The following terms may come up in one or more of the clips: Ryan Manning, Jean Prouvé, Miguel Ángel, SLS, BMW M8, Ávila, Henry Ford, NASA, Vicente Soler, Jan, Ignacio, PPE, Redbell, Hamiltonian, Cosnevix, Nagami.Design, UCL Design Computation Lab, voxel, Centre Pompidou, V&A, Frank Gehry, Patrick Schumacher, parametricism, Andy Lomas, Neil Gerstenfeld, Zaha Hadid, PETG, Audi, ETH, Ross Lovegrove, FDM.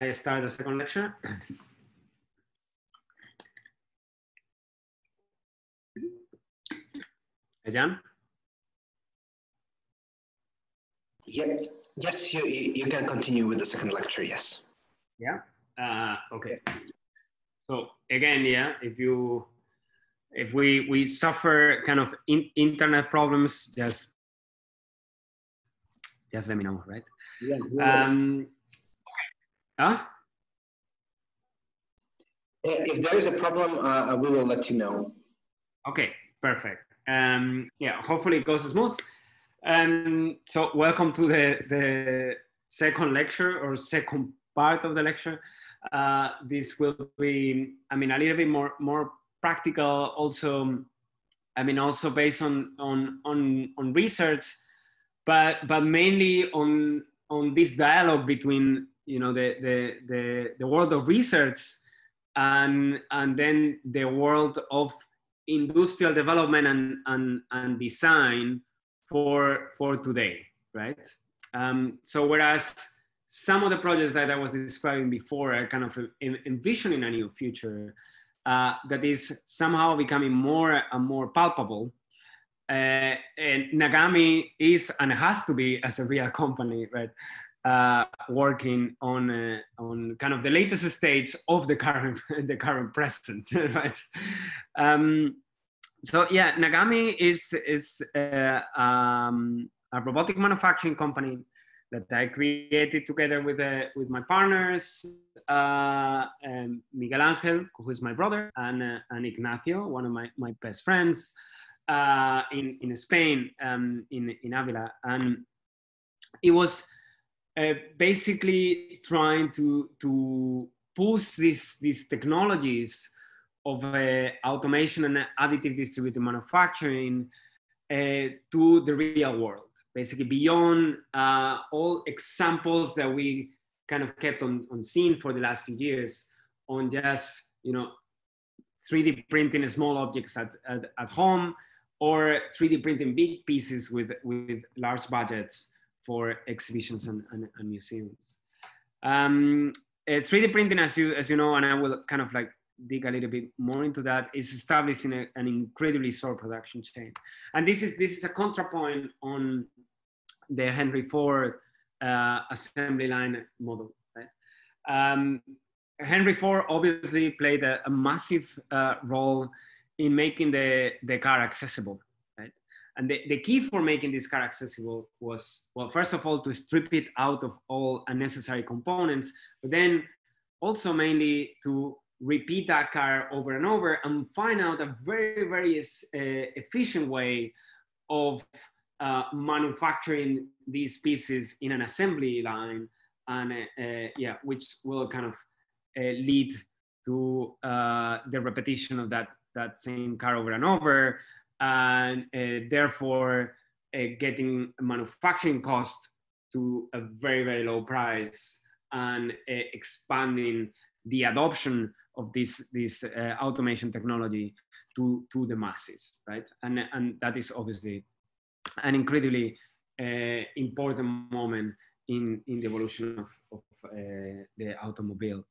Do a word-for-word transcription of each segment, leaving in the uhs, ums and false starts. I start the second lecture. Hey, Jan? Yeah. Yes, you, you can continue with the second lecture, yes. Yeah, uh, okay. So again, yeah, if you, if we, we suffer kind of in, internet problems, just, just let me know, right? Yeah. Um, huh? If there is a problem, uh, we will let you know. Okay, perfect. Um, yeah, hopefully it goes smooth. Um, so welcome to the, the second lecture or second part of the lecture. Uh, this will be, I mean, a little bit more, more practical also, I mean, also based on, on, on, on research, but, but mainly on, on this dialogue between, you know, the, the, the, the world of research and, and then the world of industrial development and, and, and design for for today, right? Um, so whereas some of the projects that I was describing before are kind of envisioning a new future uh, that is somehow becoming more and more palpable. Uh, and Nagami is and has to be, as a real company, right, uh, working on uh, on kind of the latest stage of the current the current present, right? Um, So yeah, Nagami is, is uh, um, a robotic manufacturing company that I created together with, uh, with my partners, uh, um, Miguel Ángel, who is my brother, and, uh, and Ignacio, one of my, my best friends uh, in, in Spain, um, in, in Ávila. And it was uh, basically trying to, to push these, these technologies of uh, automation and additive distributed manufacturing uh, to the real world, basically beyond uh, all examples that we kind of kept on, on seeing for the last few years on just, you know, three D printing small objects at, at, at home or three D printing big pieces with, with large budgets for exhibitions and, and, and museums. Um, uh, three D printing, as you, as you know, and I will kind of like dig a little bit more into that, is establishing a, an incredibly short production chain. And this is, this is a contrapoint on the Henry Ford uh, assembly line model, right? Um, Henry Ford obviously played a, a massive uh, role in making the, the car accessible, right? And the, the key for making this car accessible was, well, first of all, to strip it out of all unnecessary components, but then also mainly to repeat that car over and over and find out a very, very uh, efficient way of uh, manufacturing these pieces in an assembly line, and uh, uh, yeah, which will kind of uh, lead to uh, the repetition of that, that same car over and over, and uh, therefore uh, getting manufacturing cost to a very, very low price, and uh, expanding the adoption of this, this uh, automation technology to, to the masses, right? And, and that is obviously an incredibly uh, important moment in, in the evolution of, of uh, the automobile.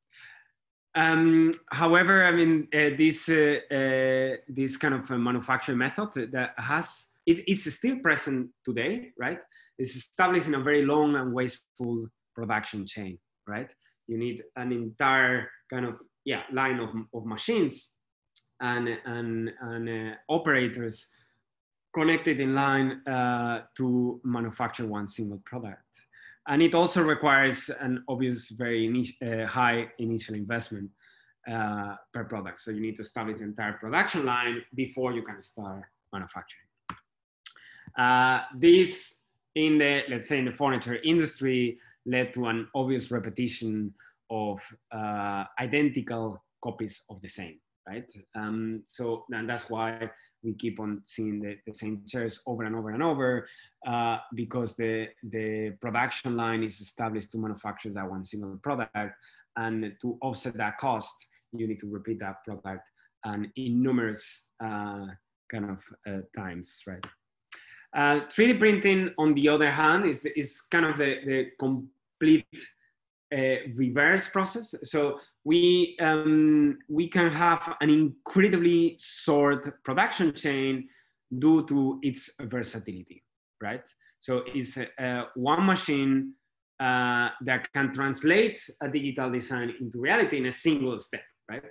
Um, however, I mean, uh, this, uh, uh, this kind of manufacturing method that has, it is still present today, right? It's established in a very long and wasteful production chain, right? You need an entire kind of, yeah, line of, of machines and, and, and uh, operators connected in line uh, to manufacture one single product. And it also requires an obvious, very uh, high initial investment uh, per product. So you need to establish the entire production line before you can start manufacturing. Uh, this in the, let's say in the furniture industry, led to an obvious repetition of uh, identical copies of the same, right? Um, so, and that's why we keep on seeing the, the same chairs over and over and over, uh, because the, the production line is established to manufacture that one single product, and to offset that cost, you need to repeat that product and in numerous uh, kind of uh, times, right? Uh, three D printing, on the other hand, is, is kind of the, the complete uh, reverse process. So we, um, we can have an incredibly short production chain due to its versatility, right? So it's uh, one machine uh, that can translate a digital design into reality in a single step, right?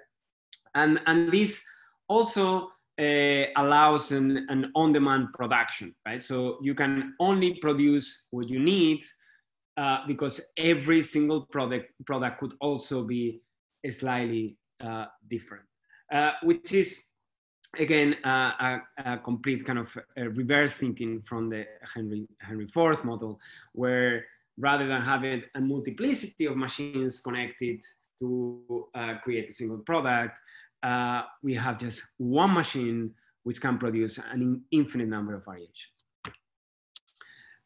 And, and this also uh, allows an, an on-demand production, right? So you can only produce what you need uh, because every single product, product could also be slightly uh, different, uh, which is, again, uh, a, a complete kind of uh, reverse thinking from the Henry, Henry Ford model, where rather than having a multiplicity of machines connected to uh, create a single product, uh, we have just one machine which can produce an infinite number of variations.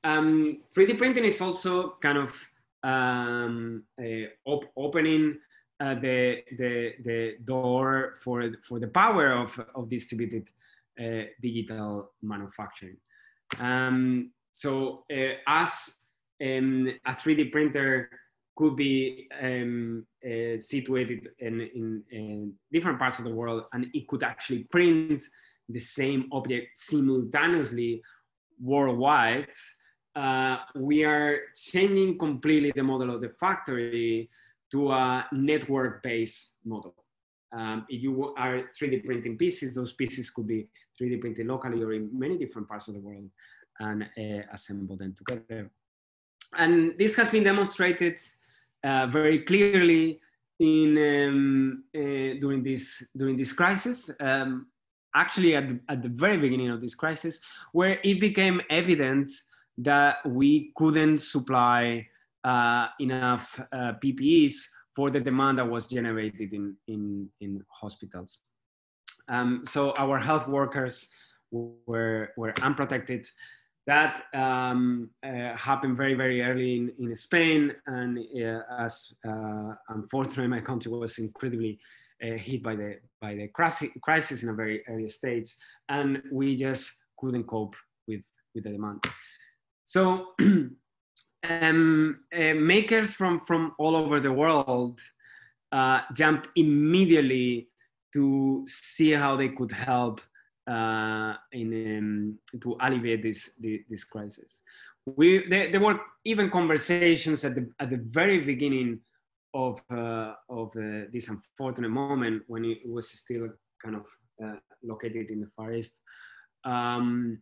Um, three D printing is also kind of um, op opening Uh, the, the, the door for, for the power of, of distributed uh, digital manufacturing. Um, so uh, as um, a three D printer could be um, uh, situated in, in, in different parts of the world, and it could actually print the same object simultaneously worldwide, uh, we are changing completely the model of the factory to a network-based model. Um, if you are three D printing pieces, those pieces could be three D printed locally or in many different parts of the world and uh, assemble them together. And this has been demonstrated uh, very clearly in, um, uh, during, this, during this crisis, um, actually at the, at the very beginning of this crisis, where it became evident that we couldn't supply Uh, enough uh, P P Es for the demand that was generated in, in, in hospitals. Um, so our health workers were, were unprotected. That um, uh, happened very, very early in, in Spain. And uh, as uh, unfortunately, my country was incredibly uh, hit by the, by the crisis in a very early stage. And we just couldn't cope with, with the demand. So, Um, uh, makers from, from all over the world uh, jumped immediately to see how they could help uh, in, um, to alleviate this, the, this crisis. We, there, there were even conversations at the, at the very beginning of, uh, of uh, this unfortunate moment when it was still kind of uh, located in the Far East, um,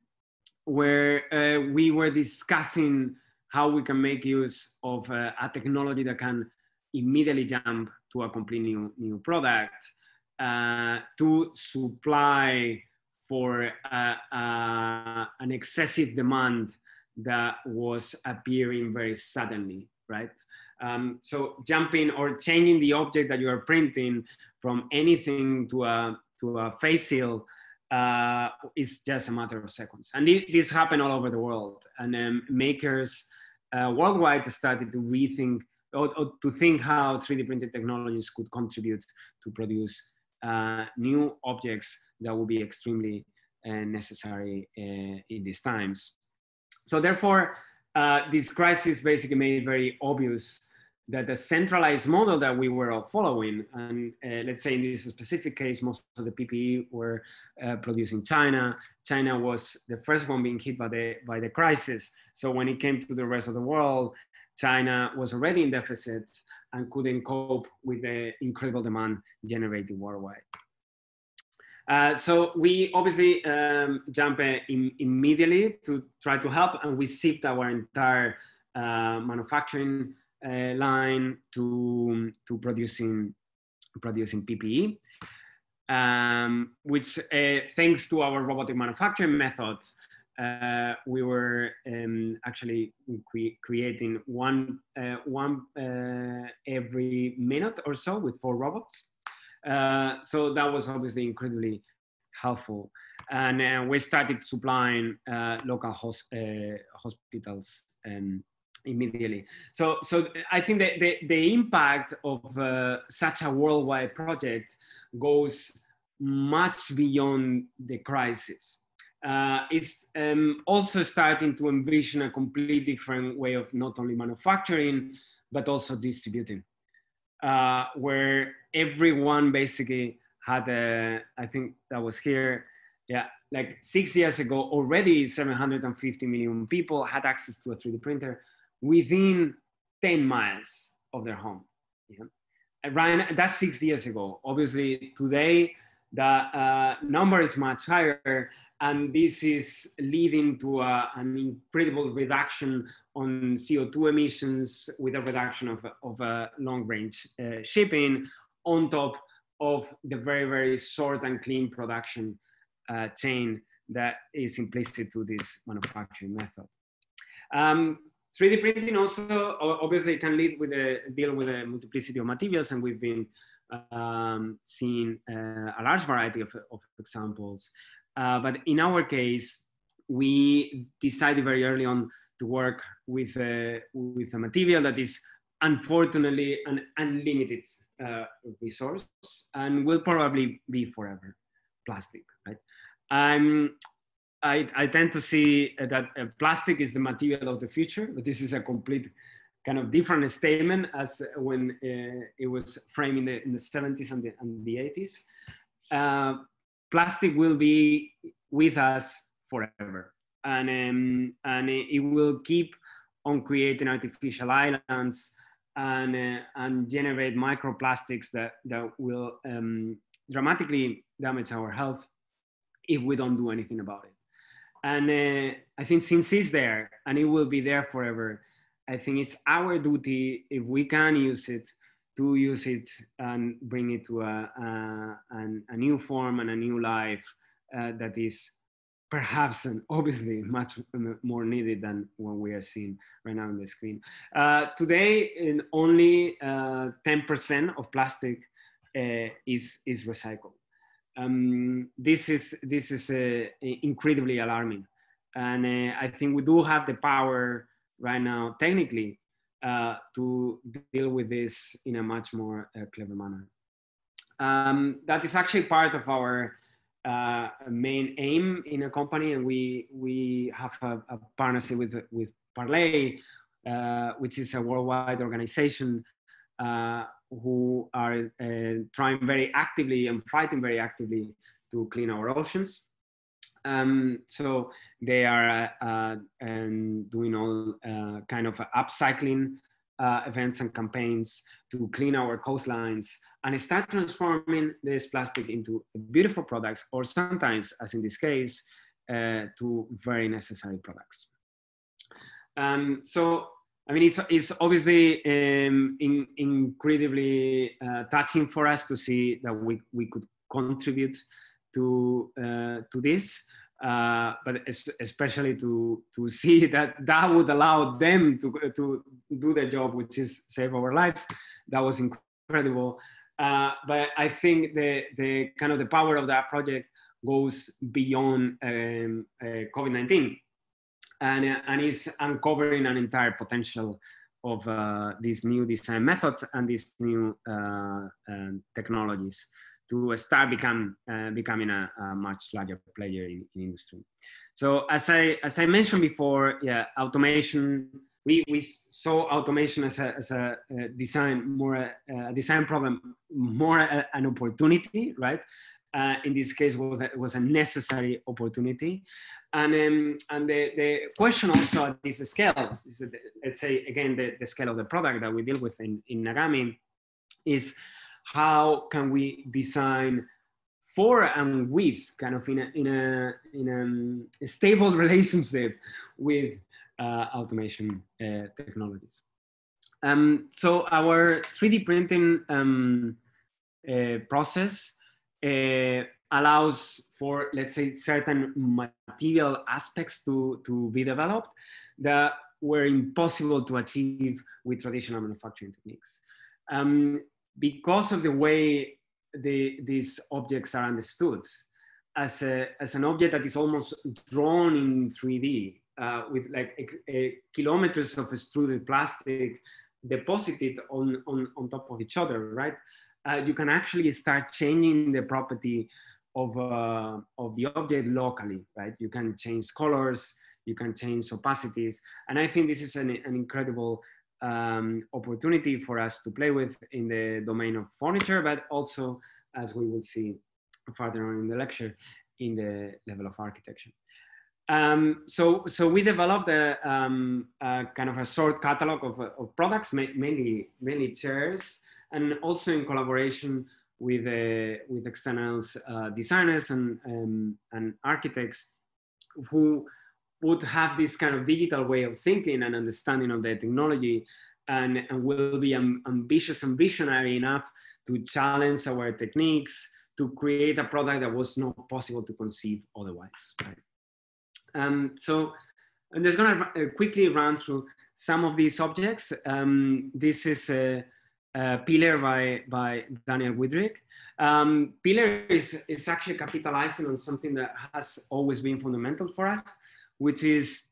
where uh, we were discussing how we can make use of uh, a technology that can immediately jump to a completely new, new product uh, to supply for uh, uh, an excessive demand that was appearing very suddenly, right? Um, so jumping or changing the object that you are printing from anything to a, to a face seal uh, is just a matter of seconds. And th this happened all over the world. And um, makers Uh, worldwide started to rethink or, or to think how three D printed technologies could contribute to produce uh, new objects that will be extremely uh, necessary uh, in these times. So therefore, uh, this crisis basically made very obvious that the centralized model that we were all following, and uh, let's say in this specific case, most of the P P E were uh, produced in China. China was the first one being hit by the, by the crisis. So when it came to the rest of the world, China was already in deficit and couldn't cope with the incredible demand generated worldwide. Uh, so we obviously um, jump in immediately to try to help, and we shift our entire uh, manufacturing Uh, line to to producing producing P P E, um, which uh, thanks to our robotic manufacturing method, uh, we were um, actually cre creating one uh, one uh, every minute or so with four robots. Uh, so that was obviously incredibly helpful, and uh, we started supplying uh, local hos uh, hospitals and. Immediately. So, so I think that the, the impact of uh, such a worldwide project goes much beyond the crisis. Uh, it's um, also starting to envision a completely different way of not only manufacturing, but also distributing, uh, where everyone basically had a, I think that was here, yeah, like six years ago, already seven hundred fifty million people had access to a three D printer within ten miles of their home. Yeah. Right, that's six years ago. Obviously, today, the uh, number is much higher, and this is leading to a, an incredible reduction on C O two emissions with a reduction of, of uh, long-range uh, shipping on top of the very, very short and clean production uh, chain that is implicit to this manufacturing method. Um, three D printing also obviously can lead with a, deal with a multiplicity of materials, and we've been um, seeing uh, a large variety of, of examples. Uh, but in our case, we decided very early on to work with a, with a material that is unfortunately an unlimited uh, resource and will probably be forever, plastic, right? Um, I, I tend to see that uh, plastic is the material of the future, but this is a complete kind of different statement as when uh, it was framed in the, in the seventies and the, and the eighties. Uh, plastic will be with us forever, and, um, and it, it will keep on creating artificial islands and, uh, and generate microplastics that, that will um, dramatically damage our health if we don't do anything about it. And uh, I think since it's there, and it will be there forever, I think it's our duty, if we can use it, to use it and bring it to a, a, a new form and a new life uh, that is perhaps and obviously much more needed than what we are seeing right now on the screen. Uh, today, in only uh, ten percent of plastic uh, is, is recycled. Um, this is, this is uh, incredibly alarming. And uh, I think we do have the power right now, technically, uh, to deal with this in a much more uh, clever manner. Um, that is actually part of our uh, main aim in a company. And we, we have a, a partnership with, with Parley, uh, which is a worldwide organization uh, who are uh, trying very actively and fighting very actively to clean our oceans. Um, so they are uh, uh, and doing all uh, kind of upcycling uh, events and campaigns to clean our coastlines and start transforming this plastic into beautiful products, or sometimes, as in this case, uh, to very necessary products. Um, so, I mean, it's, it's obviously um, in, incredibly uh, touching for us to see that we, we could contribute to, uh, to this, uh, but es especially to, to see that that would allow them to, to do their job, which is save our lives. That was incredible. Uh, but I think the, the kind of the power of that project goes beyond um, uh, COVID nineteen. And, and is uncovering an entire potential of uh, these new design methods and these new uh, uh, technologies to start become, uh, becoming a, a much larger player in, in industry. So as I, as I mentioned before, yeah, automation, we, we saw automation as a, as a design, more a, a design problem, more a, an opportunity, right? Uh, in this case, was a, was a necessary opportunity, and um, and the, the question also at this scale, is that, let's say again the, the scale of the product that we deal with in, in Nagami, is how can we design for and with kind of in a in a in a stable relationship with uh, automation uh, technologies. Um, so our three D printing um, uh, process. Uh, allows for, let's say, certain material aspects to, to be developed that were impossible to achieve with traditional manufacturing techniques. Um, because of the way the, these objects are understood as, a, as an object that is almost drawn in three D uh, with like a, a kilometers of extruded plastic deposited on, on, on top of each other, right? Uh, you can actually start changing the property of, uh, of the object locally, right? You can change colors, you can change opacities. And I think this is an, an incredible um, opportunity for us to play with in the domain of furniture, but also, as we will see farther on in the lecture, in the level of architecture. Um, so, so we developed a, um, a kind of a short catalog of, of products, mainly, mainly chairs, and also in collaboration with, uh, with external uh, designers and, um, and architects who would have this kind of digital way of thinking and understanding of the technology, and, and will be um, ambitious and visionary enough to challenge our techniques to create a product that was not possible to conceive otherwise. Right? Um, so I'm just going to quickly run through some of these objects. Um, this is a, a pillar by, by Daniel Widrick. Um, pillar is, is actually capitalizing on something that has always been fundamental for us, which is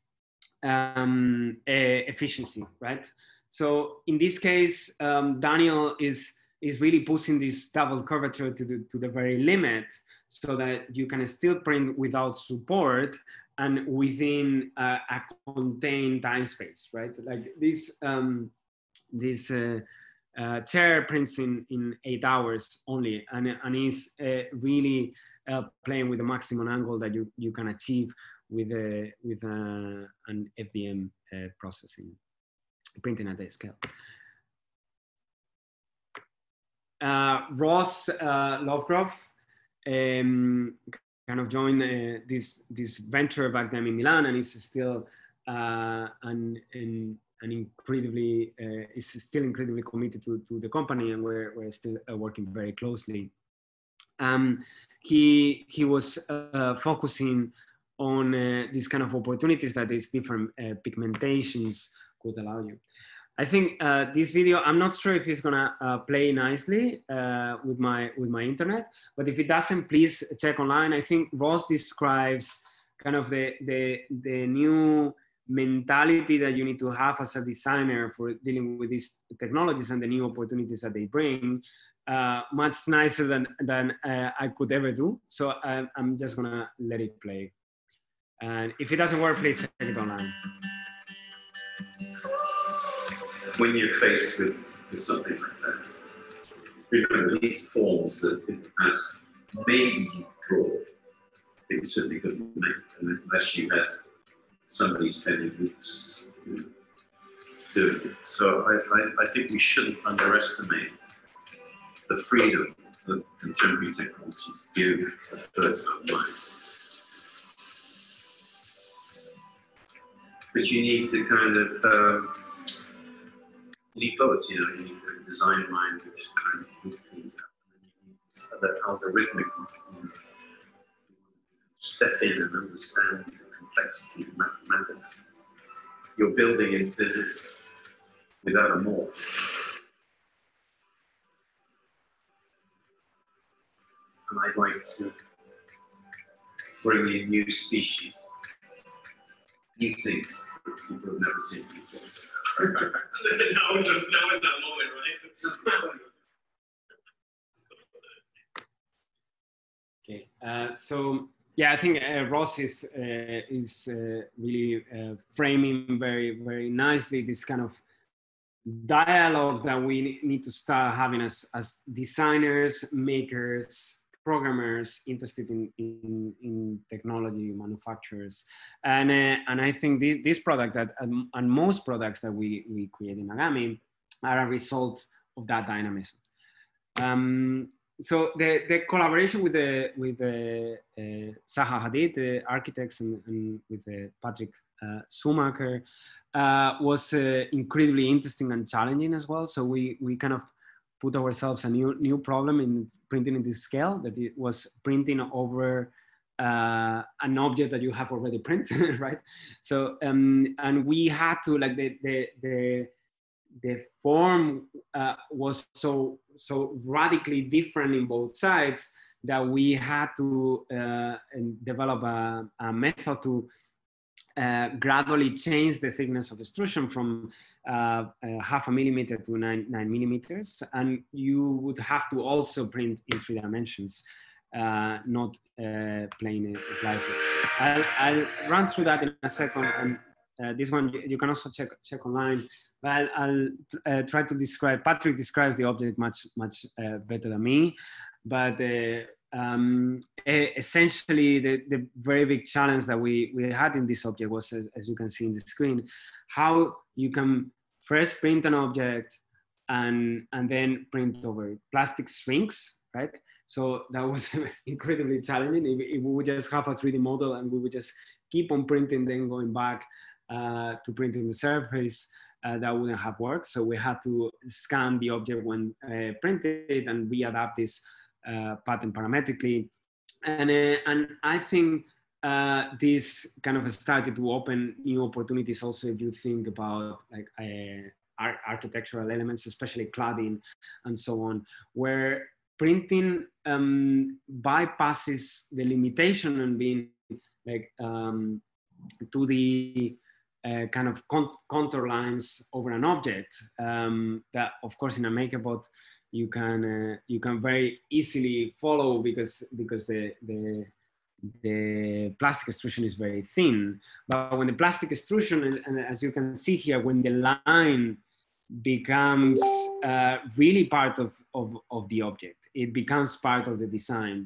um, efficiency, right? So in this case, um, Daniel is, is really pushing this double curvature to the, to the very limit so that you can still print without support and within a, a contained time space, right? Like this, um, this uh, uh, chair prints in, in eight hours only, and, and is uh, really uh, playing with the maximum angle that you, you can achieve with, a, with a, an F D M uh, processing, printing at that scale. Uh, Ross uh, Lovegrove um, kind of joined uh, this, this venture back then in Milan, and is still uh, an, an, an incredibly, uh, is still incredibly committed to, to the company, and we're, we're still uh, working very closely. Um, he, he was uh, focusing on uh, these kind of opportunities that these different uh, pigmentations could allow you. I think uh, this video, I'm not sure if it's gonna uh, play nicely uh, with, my, with my internet, but if it doesn't, please check online. I think Ross describes kind of the, the, the new mentality that you need to have as a designer for dealing with these technologies and the new opportunities that they bring, uh, much nicer than, than uh, I could ever do. So I, I'm just gonna let it play. And if it doesn't work, please check it online. When you're faced with, with something like that, remember these forms that in the past maybe you draw, they certainly couldn't make unless you had somebody standing that's you know, doing it. So I, I, I think we shouldn't underestimate the freedom that contemporary technologies give a fertile mind. But you need the kind of uh, you need both, you know, you need a design mind that just kind of move things out. You need that algorithmic mind step in and understand the complexity of mathematics. You're building it without a morph. And I'd like to bring in new species, new things that people have never seen before. Now is that moment, right? Okay. Uh, so yeah, I think uh, Ross is uh, is uh, really uh, framing very very nicely this kind of dialogue that we need to start having as as designers, makers, programmers interested in, in, in technology, manufacturers. And, uh, and I think this, this product that, um, and most products that we, we create in Agami are a result of that dynamism. Um, so the, the collaboration with, the, with the, uh, Zaha Hadid, the architects, and, and with uh, Patrick uh, Schumacher uh, was uh, incredibly interesting and challenging as well. So we, we kind of put ourselves a new new problem in printing in this scale, that it was printing over uh, an object that you have already printed, right? So um, and we had to like the the the, the form uh, was so so radically different in both sides that we had to uh, develop a, a method to uh, gradually change the thickness of extrusion from Uh, uh, half a millimeter to nine, nine millimeters, and you would have to also print in three dimensions, uh, not uh, plain slices. I'll, I'll run through that in a second, and Uh, this one you, you can also check check online, but I'll, I'll uh, try to describe. Patrick describes the object much much uh, better than me, but uh, um, essentially the, the very big challenge that we we had in this object was, as, as you can see in the screen, how you can first print an object and and then print over it. Plastic shrinks, right? So that was incredibly challenging. If, if we would just have a three D model and we would just keep on printing, then going back Uh, to printing the surface, uh, that wouldn't have worked. So we had to scan the object when uh, printed and readapt this uh, pattern parametrically. And, uh, and I think uh, this kind of started to open new opportunities also if you think about like uh, architectural elements, especially cladding and so on, where printing um, bypasses the limitation and being like um, to the Uh, kind of contour lines over an object. Um, that, of course, in a MakerBot, you can uh, you can very easily follow because because the the the plastic extrusion is very thin. But when the plastic extrusion, and, and as you can see here, when the line becomes uh, really part of, of of the object, it becomes part of the design.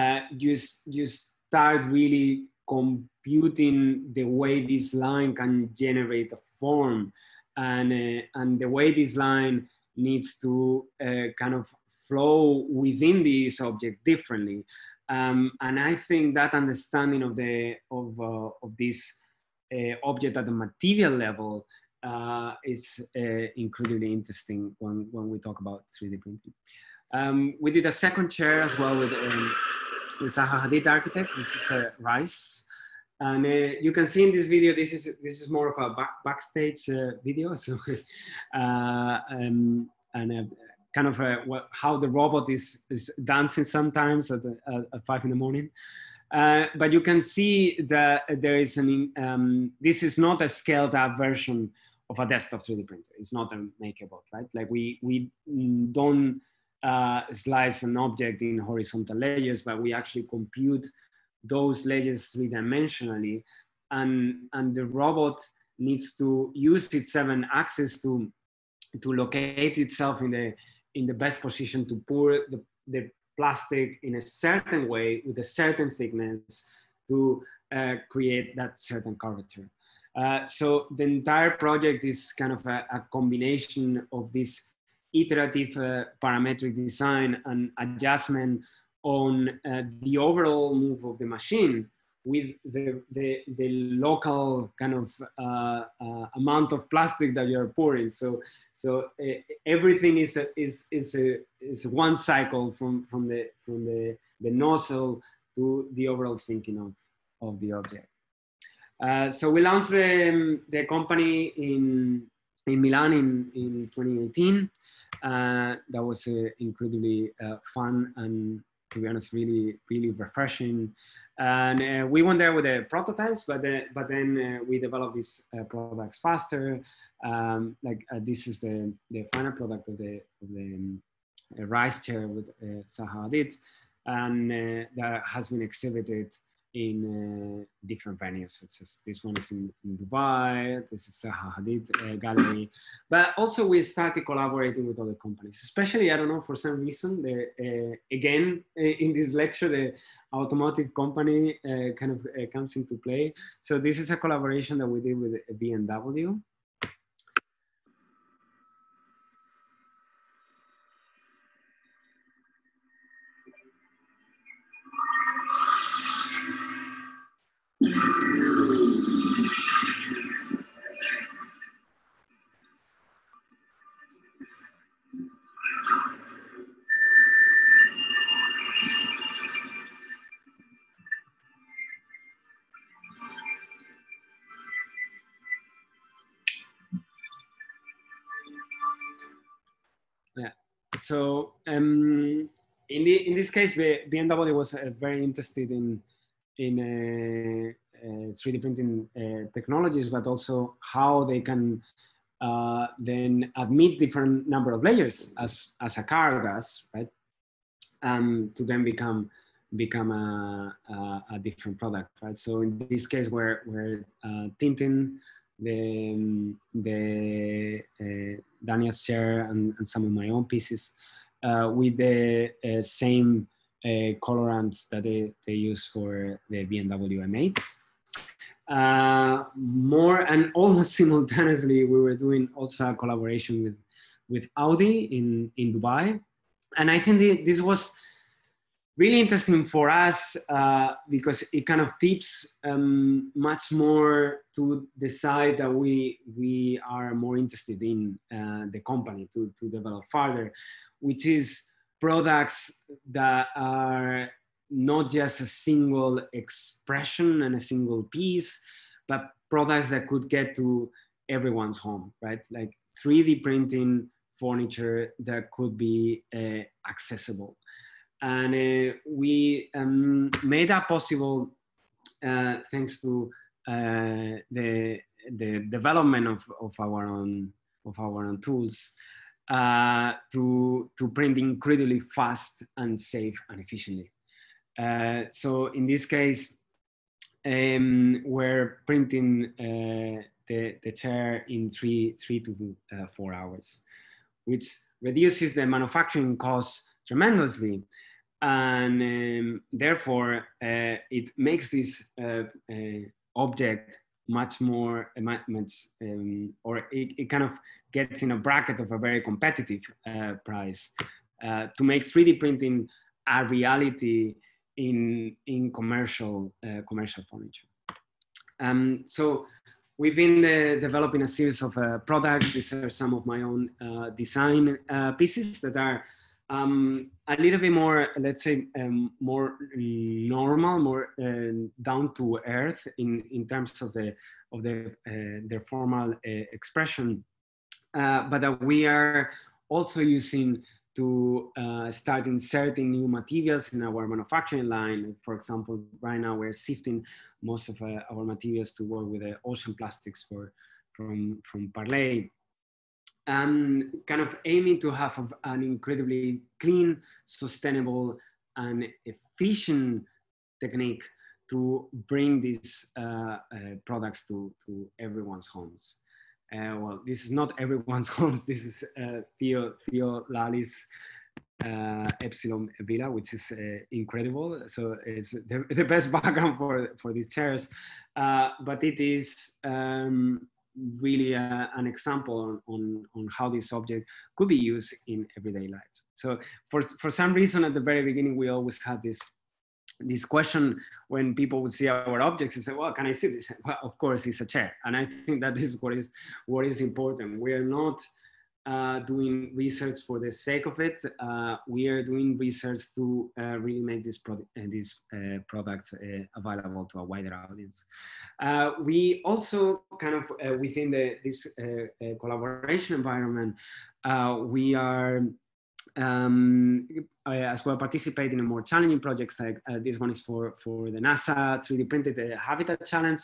Uh, you you start really computing the way this line can generate a form, and uh, and the way this line needs to uh, kind of flow within this object differently, um, and I think that understanding of the of uh, of this uh, object at the material level uh, is uh, incredibly interesting when when we talk about three D printing. Um, we did a second chair as well with. Um, The Zaha Hadid architect. This is uh, Rice, and uh, you can see in this video. This is this is more of a back, backstage uh, video, so uh, um, and uh, kind of uh, what, how the robot is is dancing sometimes at, uh, at five in the morning. Uh, but you can see that there is an. Um, this is not a scaled up version of a desktop three D printer. It's not a MakerBot, right? Like we we don't. Uh, slice an object in horizontal layers, but we actually compute those layers three-dimensionally, and and the robot needs to use its seven axes to to locate itself in the in the best position to pour the, the plastic in a certain way with a certain thickness to uh, create that certain curvature. Uh, so the entire project is kind of a, a combination of this iterative uh, parametric design and adjustment on uh, the overall move of the machine with the, the, the local kind of uh, uh, amount of plastic that you're pouring. So, so uh, everything is, a, is, is, a, is one cycle from, from, the, from the, the nozzle to the overall thinking of, of the object. Uh, so we launched the, the company in, in Milan in, in twenty eighteen. Uh, that was uh, incredibly uh, fun and, to be honest, really, really refreshing. And uh, we went there with the prototypes, but the, but then uh, we developed these uh, products faster. Um, like uh, this is the, the final product of the, of the um, uh, Rice chair with uh, Zaha Hadid, and uh, that has been exhibited in uh, different venues, such as this one is in, in Dubai, this is Zaha Hadid uh, gallery, but also we started collaborating with other companies, especially, I don't know, for some reason, the, uh, again, in this lecture, the automotive company uh, kind of uh, comes into play. So this is a collaboration that we did with B M W. So um, in the, in this case, B M W was uh, very interested in in uh, uh, three D printing uh, technologies, but also how they can uh, then admit different number of layers as as a car does, right? Um, to then become become a, a, a different product, right? So in this case, we're we're uh, tinting the, the uh, Daniel's share and, and some of my own pieces uh, with the uh, same uh, colorants that they, they use for the B M W M eight. Uh, more and almost simultaneously, we were doing also a collaboration with, with Audi in, in Dubai. And I think the, this was really interesting for us uh, because it kind of tips um, much more to the side that we, we are more interested in uh, the company to, to develop further, which is products that are not just a single expression and a single piece, but products that could get to everyone's home, right? Like three D printing furniture that could be uh, accessible. And uh, we um, made that possible uh, thanks to uh, the, the development of, of, our own, of our own tools uh, to, to print incredibly fast and safe and efficiently. Uh, so in this case, um, we're printing uh, the, the chair in three, three to uh, four hours, which reduces the manufacturing costs tremendously. And um, therefore, uh, it makes this uh, uh, object much more, uh, much, um, or it, it kind of gets in a bracket of a very competitive uh, price. Uh, to make three D printing a reality in, in commercial, uh, commercial furniture. Um, so we've been uh, developing a series of uh, products. These are some of my own uh, design uh, pieces that are um, a little bit more, let's say, um, more normal, more uh, down to earth in, in terms of, the, of the, uh, their formal uh, expression, uh, but that we are also using to uh, start inserting new materials in our manufacturing line. For example, right now we're shifting most of uh, our materials to work with uh, ocean plastics for, from, from Parley. Um, kind of aiming to have a, an incredibly clean, sustainable, and efficient technique to bring these uh, uh, products to, to everyone's homes. Uh, well, this is not everyone's homes. This is uh, Theo, Theo Lali's uh, Epsilon Vida, which is uh, incredible. So it's the, the best background for, for these chairs. Uh, but it is um, really a, an example on, on, on how this object could be used in everyday life. So for, for some reason, at the very beginning, we always had this this question when people would see our objects and say, well, can I see this? Well, of course, it's a chair. And I think that is what is, what is important. We are not uh, doing research for the sake of it. Uh, we are doing research to uh, really make this pro uh, these uh, products uh, available to a wider audience. Uh, we also kind of, uh, within the, this uh, uh, collaboration environment, uh, we are Um, I as well participate in more challenging projects like uh, this one is for, for the NASA three D printed uh, Habitat Challenge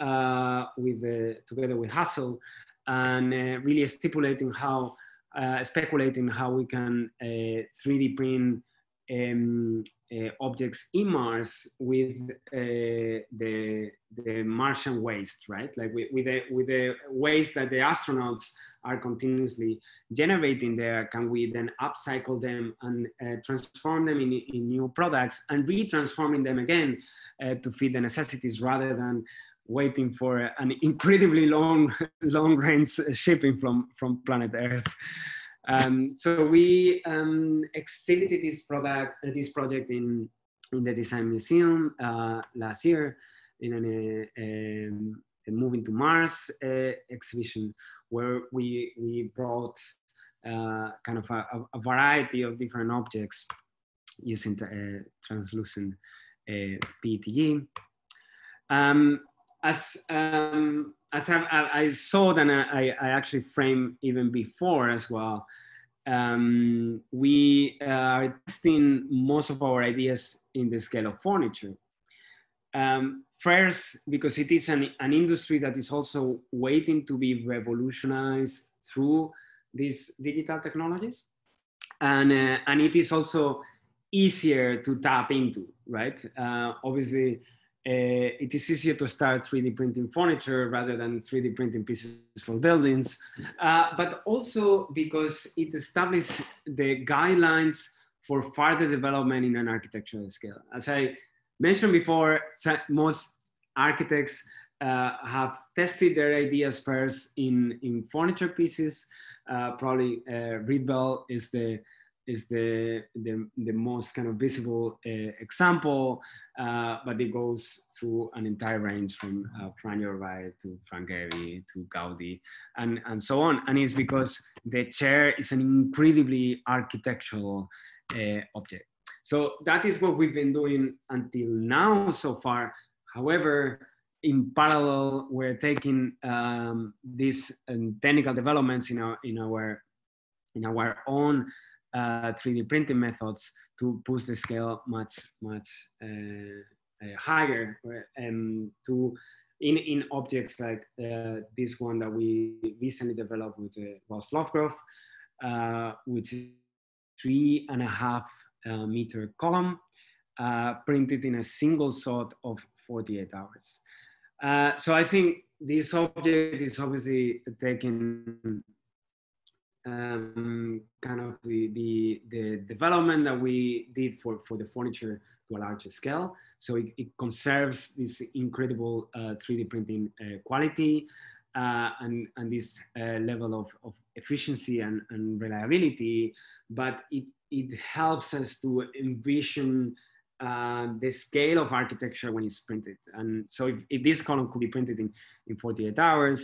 uh, with, uh, together with Hassel, and uh, really stipulating how, uh, speculating how we can uh, three D print um, uh, objects in Mars with uh, the, the Martian waste, right? Like with, with, the, with the waste that the astronauts are continuously generating there, can we then upcycle them and uh, transform them in, in new products and re-transforming them again uh, to fit the necessities rather than waiting for an incredibly long, long-range shipping from, from planet Earth. Um, so we um, exhibited this product, uh, this project in, in the Design Museum uh, last year in a, a, a Moving to Mars uh, exhibition, where we, we brought uh, kind of a, a variety of different objects using uh, translucent uh, P E T G. Um, as um, as I, I saw, and I, I actually framed even before as well, um, we are testing most of our ideas in the scale of furniture. Um, First, because it is an, an industry that is also waiting to be revolutionized through these digital technologies. And, uh, and it is also easier to tap into, right? Uh, obviously, Uh, it is easier to start three D printing furniture rather than three D printing pieces from buildings, uh, but also because it established the guidelines for further development in an architectural scale. As I mentioned before, most architects uh, have tested their ideas first in, in furniture pieces. Uh, probably uh, Redbell is the is the, the, the most kind of visible uh, example, uh, but it goes through an entire range from uh, Frank Lloyd Wright to Frank Gehry to Gaudi and, and so on. And it's because the chair is an incredibly architectural uh, object. So that is what we've been doing until now so far. However, in parallel, we're taking um, these um, technical developments in our, in our, in our own Uh, three D printing methods to push the scale much, much uh, uh, higher, and to in in objects like uh, this one that we recently developed with uh, Ross Lovegrove, uh, which is three and a half uh, meter column uh, printed in a single shot of forty-eight hours. Uh, so I think this object is obviously taking Um, kind of the, the, the development that we did for, for the furniture to a larger scale. So it, it conserves this incredible uh, three D printing uh, quality uh, and, and this uh, level of, of efficiency and, and reliability, but it, it helps us to envision uh, the scale of architecture when it's printed. And so if, if this column could be printed in, in forty-eight hours,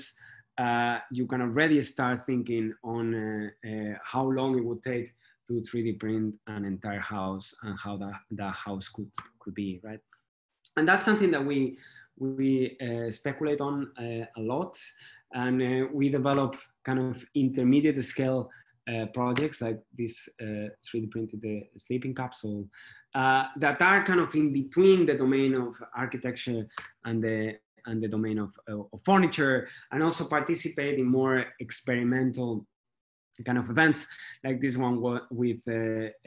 Uh, you can already start thinking on uh, uh, how long it would take to three D print an entire house and how that, that house could, could be, right? And that's something that we, we uh, speculate on uh, a lot. And uh, we develop kind of intermediate scale uh, projects like this uh, three D printed uh, sleeping capsule uh, that are kind of in between the domain of architecture and the and the domain of, uh, of furniture, and also participate in more experimental kind of events like this one with, uh,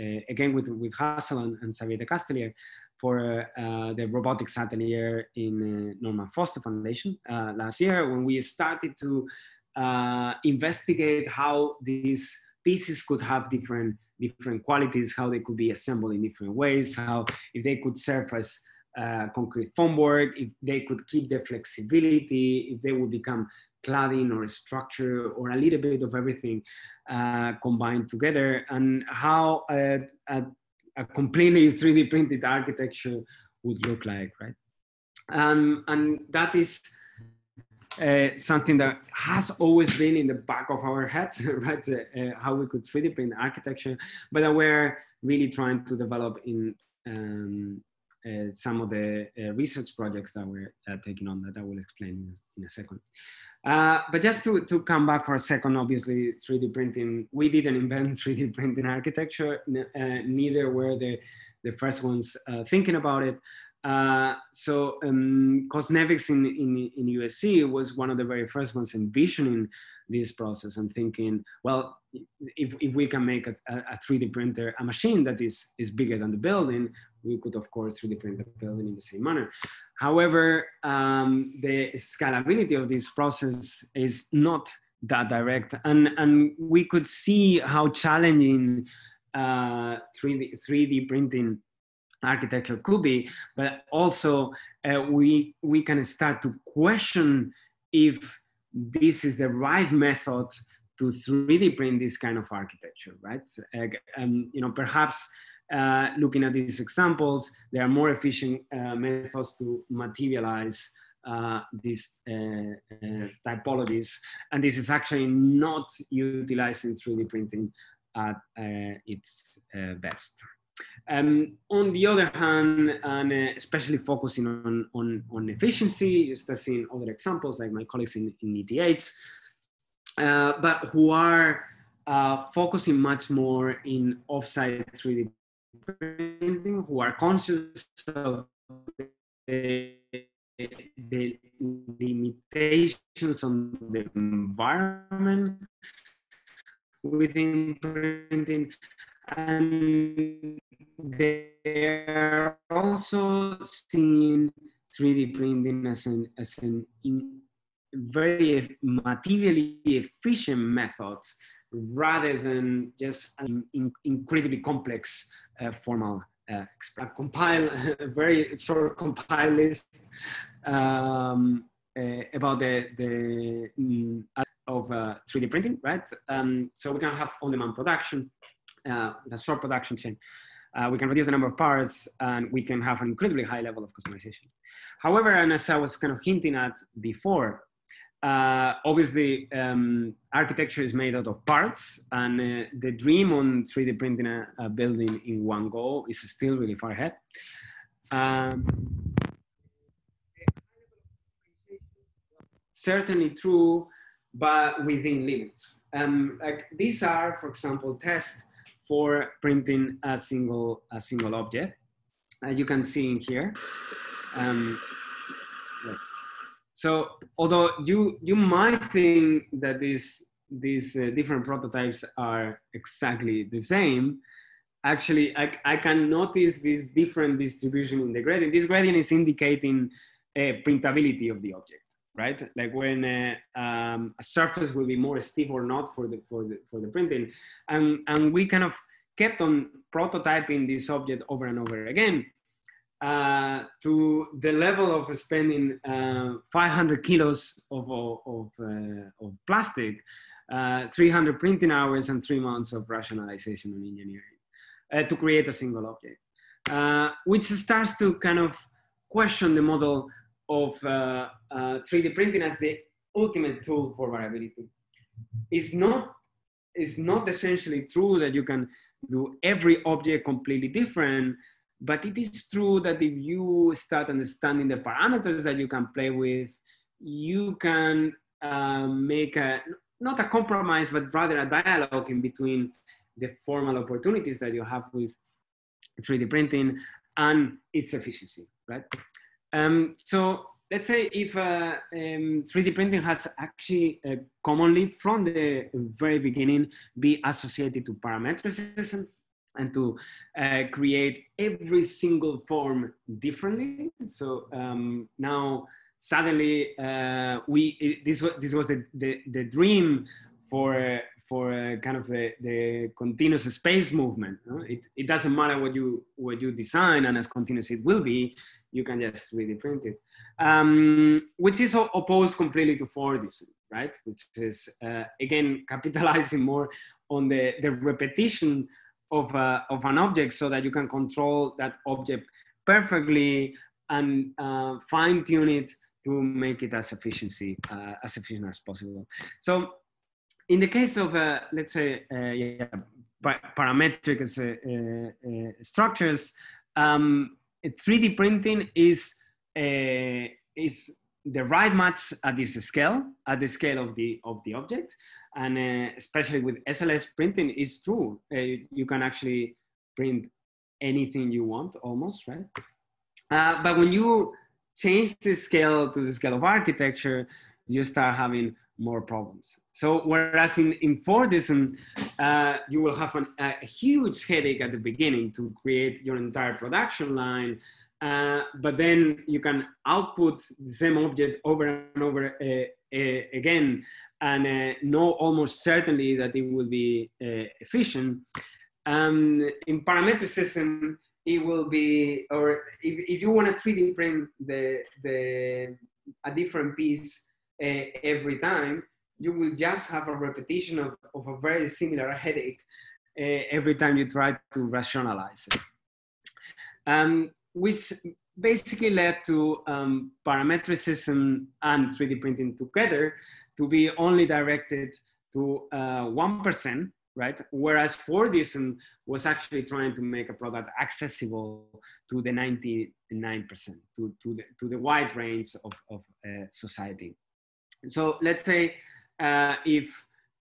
uh, again, with, with Hassel and, and Savita Castellier for uh, uh, the robotics atelier in uh, Norman Foster Foundation uh, last year, when we started to uh, investigate how these pieces could have different, different qualities, how they could be assembled in different ways, how if they could serve as Uh, concrete formwork, if they could keep their flexibility, if they would become cladding or structure or a little bit of everything uh, combined together, and how a, a, a completely three D printed architecture would look like, right? Um, and that is uh, something that has always been in the back of our heads, right? Uh, how we could three D print architecture, but that we're really trying to develop in um, Uh, some of the uh, research projects that we're uh, taking on that I will explain in a second. Uh, but just to, to come back for a second, obviously three D printing, we didn't invent three D printing architecture, uh, neither were the, the first ones uh, thinking about it. Uh, so um, Cosnevix in, in, in U S C was one of the very first ones envisioning this process and thinking, well, if, if we can make a, a three D printer, a machine that is, is bigger than the building, we could, of course, three D print the building in the same manner. However, um, the scalability of this process is not that direct. And, and we could see how challenging uh, three D, three D printing architecture could be, but also uh, we, we can start to question if this is the right method to three D print this kind of architecture, right? Um, you know, perhaps uh, looking at these examples, there are more efficient uh, methods to materialize uh, these uh, uh, typologies, and this is actually not utilizing three D printing at uh, its uh, best. Um, on the other hand, and uh, especially focusing on, on, on efficiency, just as in other examples like my colleagues in, in E T H, uh, but who are uh, focusing much more in offsite three D printing, who are conscious of the, the limitations on the environment within printing. And they're also seeing three D printing as an, as an in very materially efficient method rather than just an in, incredibly complex uh, formal uh, compile, a very short compile list um, uh, about the, the mm, of uh, three D printing, right? Um, so we can have on-demand production, uh, the short production chain. Uh, we can reduce the number of parts, and we can have an incredibly high level of customization. However, and as I was kind of hinting at before, uh, obviously um, architecture is made out of parts, and uh, the dream on three D printing a, a building in one go is still really far ahead. Um, certainly true, but within limits. Um, like these are, for example, tests for printing a single a single object, as uh, you can see in here. Um, so, although you you might think that these these uh, different prototypes are exactly the same, actually I, I can notice this different distribution in the gradient. This gradient is indicating uh, printability of the object, right? Like when uh, um, a surface will be more stiff or not for the, for the, for the printing. And, and we kind of kept on prototyping this object over and over again uh, to the level of spending uh, five hundred kilos of, of, uh, of plastic, uh, three hundred printing hours, and three months of rationalization and engineering uh, to create a single object, uh, which starts to kind of question the model of uh, uh, three D printing as the ultimate tool for variability. It's not, it's not essentially true that you can do every object completely different, but it is true that if you start understanding the parameters that you can play with, you can uh, make a, not a compromise, but rather a dialogue in between the formal opportunities that you have with three D printing and its efficiency, right? Um, so let's say if uh, um, three D printing has actually uh, commonly from the very beginning been associated to parametricism and to uh, create every single form differently. So um, now suddenly uh, we, it, this, this was the, the, the dream for, for uh, kind of the, the continuous space movement. No? It, it doesn't matter what you, what you design, and as continuous it will be, you can just three D print it, um, which is opposed completely to Fordism, right? Which is, uh, again, capitalizing more on the, the repetition of, uh, of an object so that you can control that object perfectly and uh, fine tune it to make it as, efficiency, uh, as efficient as possible. So in the case of, uh, let's say, uh, yeah, parametric as, uh, uh, structures, um, three D printing is, uh, is the right match at this scale, at the scale of the, of the object. And uh, especially with S L S printing, it's true. Uh, you can actually print anything you want almost, right? Uh, but when you change the scale to the scale of architecture, you start having more problems. So whereas in, in Fordism, uh, you will have an, a huge headache at the beginning to create your entire production line, uh, but then you can output the same object over and over uh, uh, again, and uh, know almost certainly that it will be uh, efficient. Um, in parametricism, it will be, or if, if you want to three D print the, the, a different piece, Uh, every time, you will just have a repetition of, of a very similar headache uh, every time you try to rationalize it. Um, which basically led to um, parametricism and three D printing together to be only directed to one percent, uh, right? Whereas Fordism was actually trying to make a product accessible to the ninety-nine percent, to, to, the, to the wide range of, of uh, society. So let's say uh, if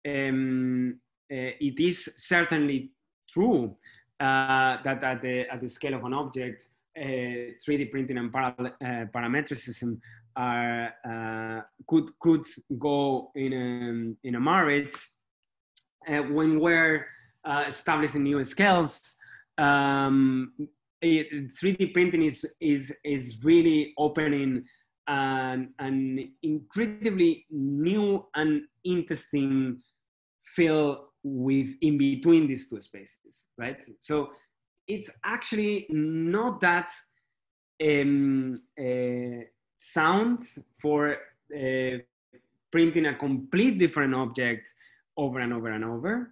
um, uh, it is certainly true uh, that at the, at the scale of an object, uh, three D printing and para uh, parametricism are, uh, could, could go in a, in a marriage. Uh, when we're uh, establishing new scales, um, it, three D printing is is is really opening an, an incredibly new and interesting field with in between these two spaces, right? So it's actually not that um, uh, sound for uh, printing a complete different object over and over and over.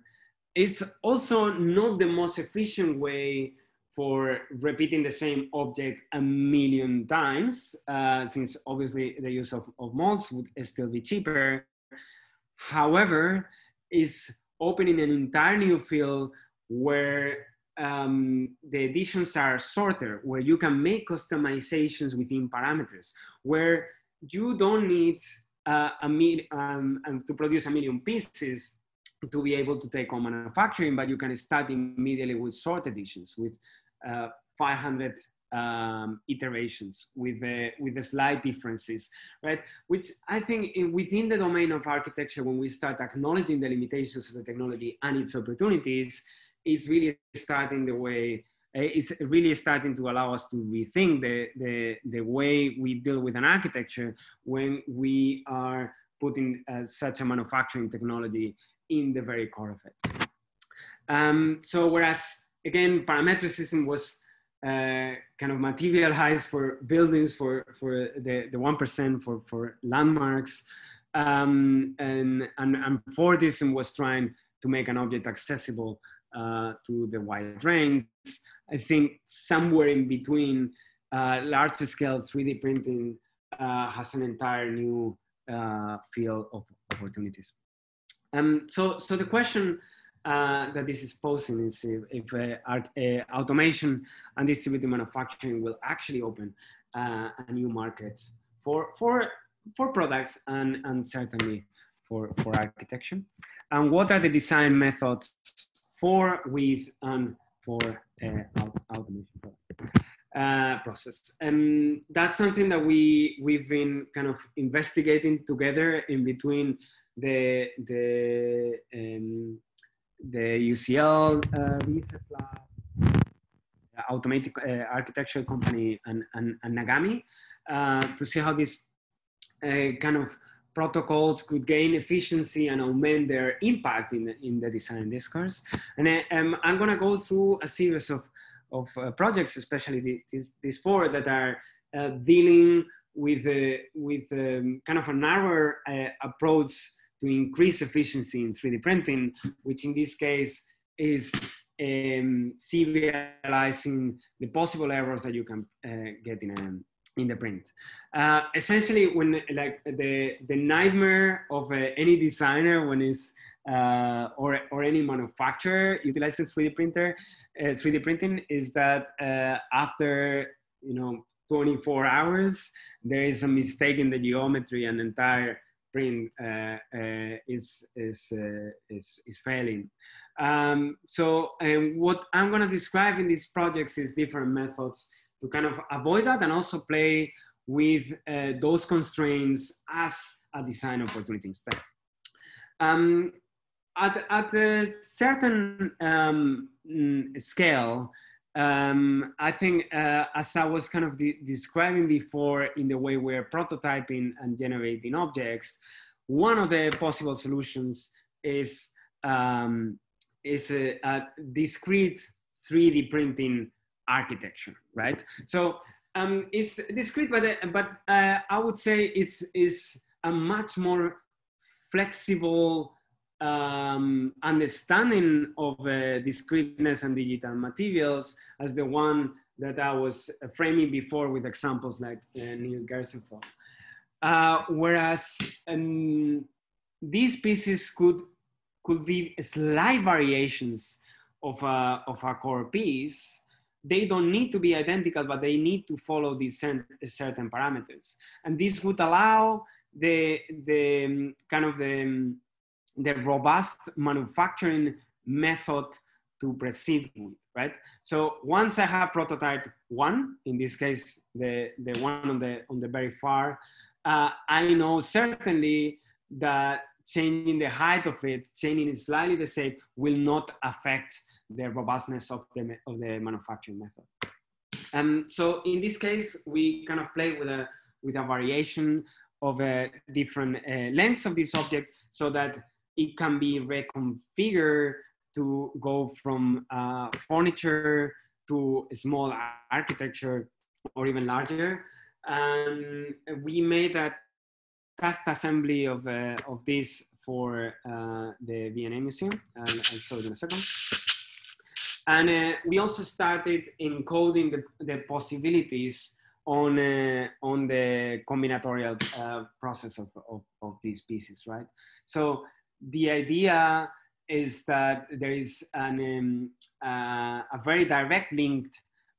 It's also not the most efficient way for repeating the same object a million times, uh, since obviously the use of, of molds would still be cheaper. However, it's opening an entire new field where um, the additions are shorter, where you can make customizations within parameters, where you don't need uh, a million, um, and to produce a million pieces to be able to take on manufacturing, but you can start immediately with short additions, with uh, five hundred um, iterations, with uh, with the slight differences, right? Which I think in, within the domain of architecture, when we start acknowledging the limitations of the technology and its opportunities, is really starting the way, uh, is really starting to allow us to rethink the, the, the way we deal with an architecture when we are putting uh, such a manufacturing technology in the very core of it. Um, so whereas, again, parametricism was uh, kind of materialized for buildings, for, for the, the one percent, for, for landmarks, um, and, and, and Fordism was trying to make an object accessible uh, to the wide range. I think somewhere in between, uh, large scale three D printing uh, has an entire new uh, field of opportunities. Um, so, so the question uh, that this is posing is if, if uh, art, uh, automation and distributed manufacturing will actually open uh, a new market for, for, for products and, and certainly for, for architecture. And what are the design methods for, with, and for uh, automation uh, process? And that's something that we, we've been kind of investigating together in between the the um, the U C L uh, automatic uh, architecture company and, and, and Nagami uh, to see how these uh, kind of protocols could gain efficiency and augment their impact in the, in the design discourse. And I, um, I'm going to go through a series of of uh, projects, especially these these four that are uh, dealing with uh, with um, kind of a narrower uh, approach to increase efficiency in three D printing, which in this case is um, serializing the possible errors that you can uh, get in a, in the print. Uh, essentially, when like the the nightmare of uh, any designer when is uh, or or any manufacturer utilizing three D printer, uh, three D printing is that uh, after you know twenty-four hours there is a mistake in the geometry and entire print uh, uh, is, is, uh, is, is failing. Um, so um, what I'm going to describe in these projects is different methods to kind of avoid that and also play with uh, those constraints as a design opportunity instead. Um, at, at a certain um, scale, Um, I think, uh, as I was kind of de describing before in the way we're prototyping and generating objects, one of the possible solutions is, um, is a, a discrete three D printing architecture, right? So um, it's discrete, but, uh, but uh, I would say it's, it's a much more flexible Um, understanding of uh, discreteness and digital materials as the one that I was framing before with examples like uh, Neil Gerstenfeld. Uh, whereas um, these pieces could, could be slight variations of, uh, of our core piece. They don't need to be identical, but they need to follow these certain parameters. And this would allow the, the um, kind of the um, the robust manufacturing method to proceed with, right? So once I have prototype one, in this case, the, the one on the, on the very far, uh, I know certainly that changing the height of it, changing it slightly the shape will not affect the robustness of the, of the manufacturing method. Um, so in this case, we kind of play with a, with a variation of a different uh, lengths of this object so that it can be reconfigured to go from uh, furniture to small architecture or even larger. Um, we made a test assembly of, uh, of this for uh, the V and A Museum, and I'll show it in a second. And uh, we also started encoding the, the possibilities on, uh, on the combinatorial uh, process of, of, of these pieces, right? So the idea is that there is an, um, uh, a very direct link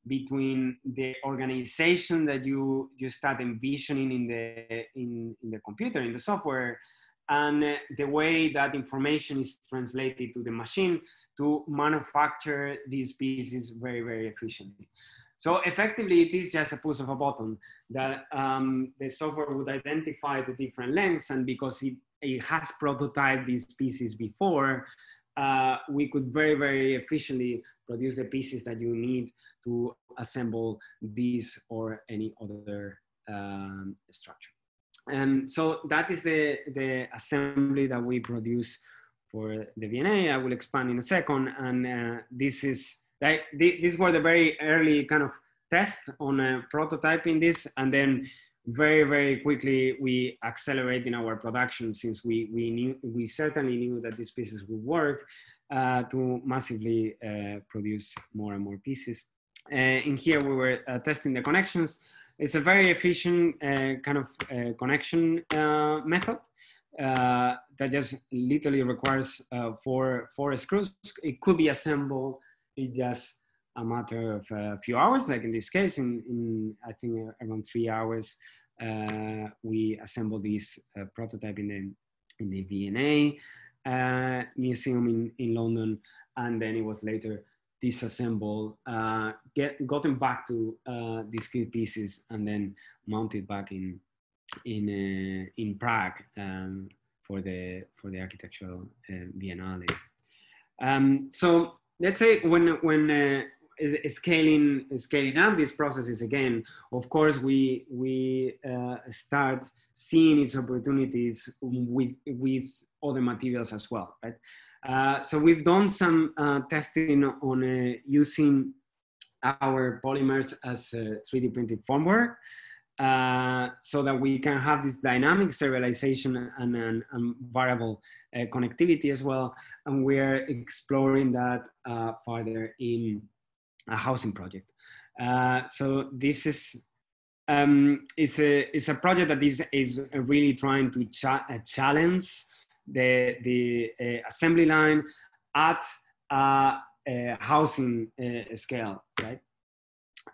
between the organization that you, you start envisioning in the, in, in the computer, in the software, and uh, the way that information is translated to the machine to manufacture these pieces very, very efficiently. So effectively, it is just a push of a button that um, the software would identify the different lengths, and because it, it has prototyped these pieces before, uh, we could very, very efficiently produce the pieces that you need to assemble these or any other um, structure. And so that is the, the assembly that we produce for the V and A. I will expand in a second. And uh, this is, like, th these were the very early kind of tests on uh, prototyping this. And then very, very quickly, we accelerate in our production since we, we, knew, we certainly knew that these pieces would work uh, to massively uh, produce more and more pieces. Uh, in here, we were uh, testing the connections. It's a very efficient uh, kind of uh, connection uh, method uh, that just literally requires uh, four, four screws. It could be assembled in just a matter of a few hours, like in this case, in, in I think around three hours, uh, we assembled this uh, prototype in the, in the V and A uh, museum in, in London, and then it was later disassembled, uh, get gotten back to uh, these key pieces, and then mounted back in in uh, in Prague um, for the for the architectural uh, biennale. Um, so let's say when when uh, scaling scaling up these processes again, of course we we uh, start seeing its opportunities with with other materials as well, right? Uh, so we've done some uh, testing on uh, using our polymers as uh, three D printed formwork uh, so that we can have this dynamic serialization and, and, and variable uh, connectivity as well. And we're exploring that uh, further in a housing project. Uh, so this is um, it's a, it's a project that is, is really trying to cha challenge the, the uh, assembly line at uh, a housing uh, scale, right?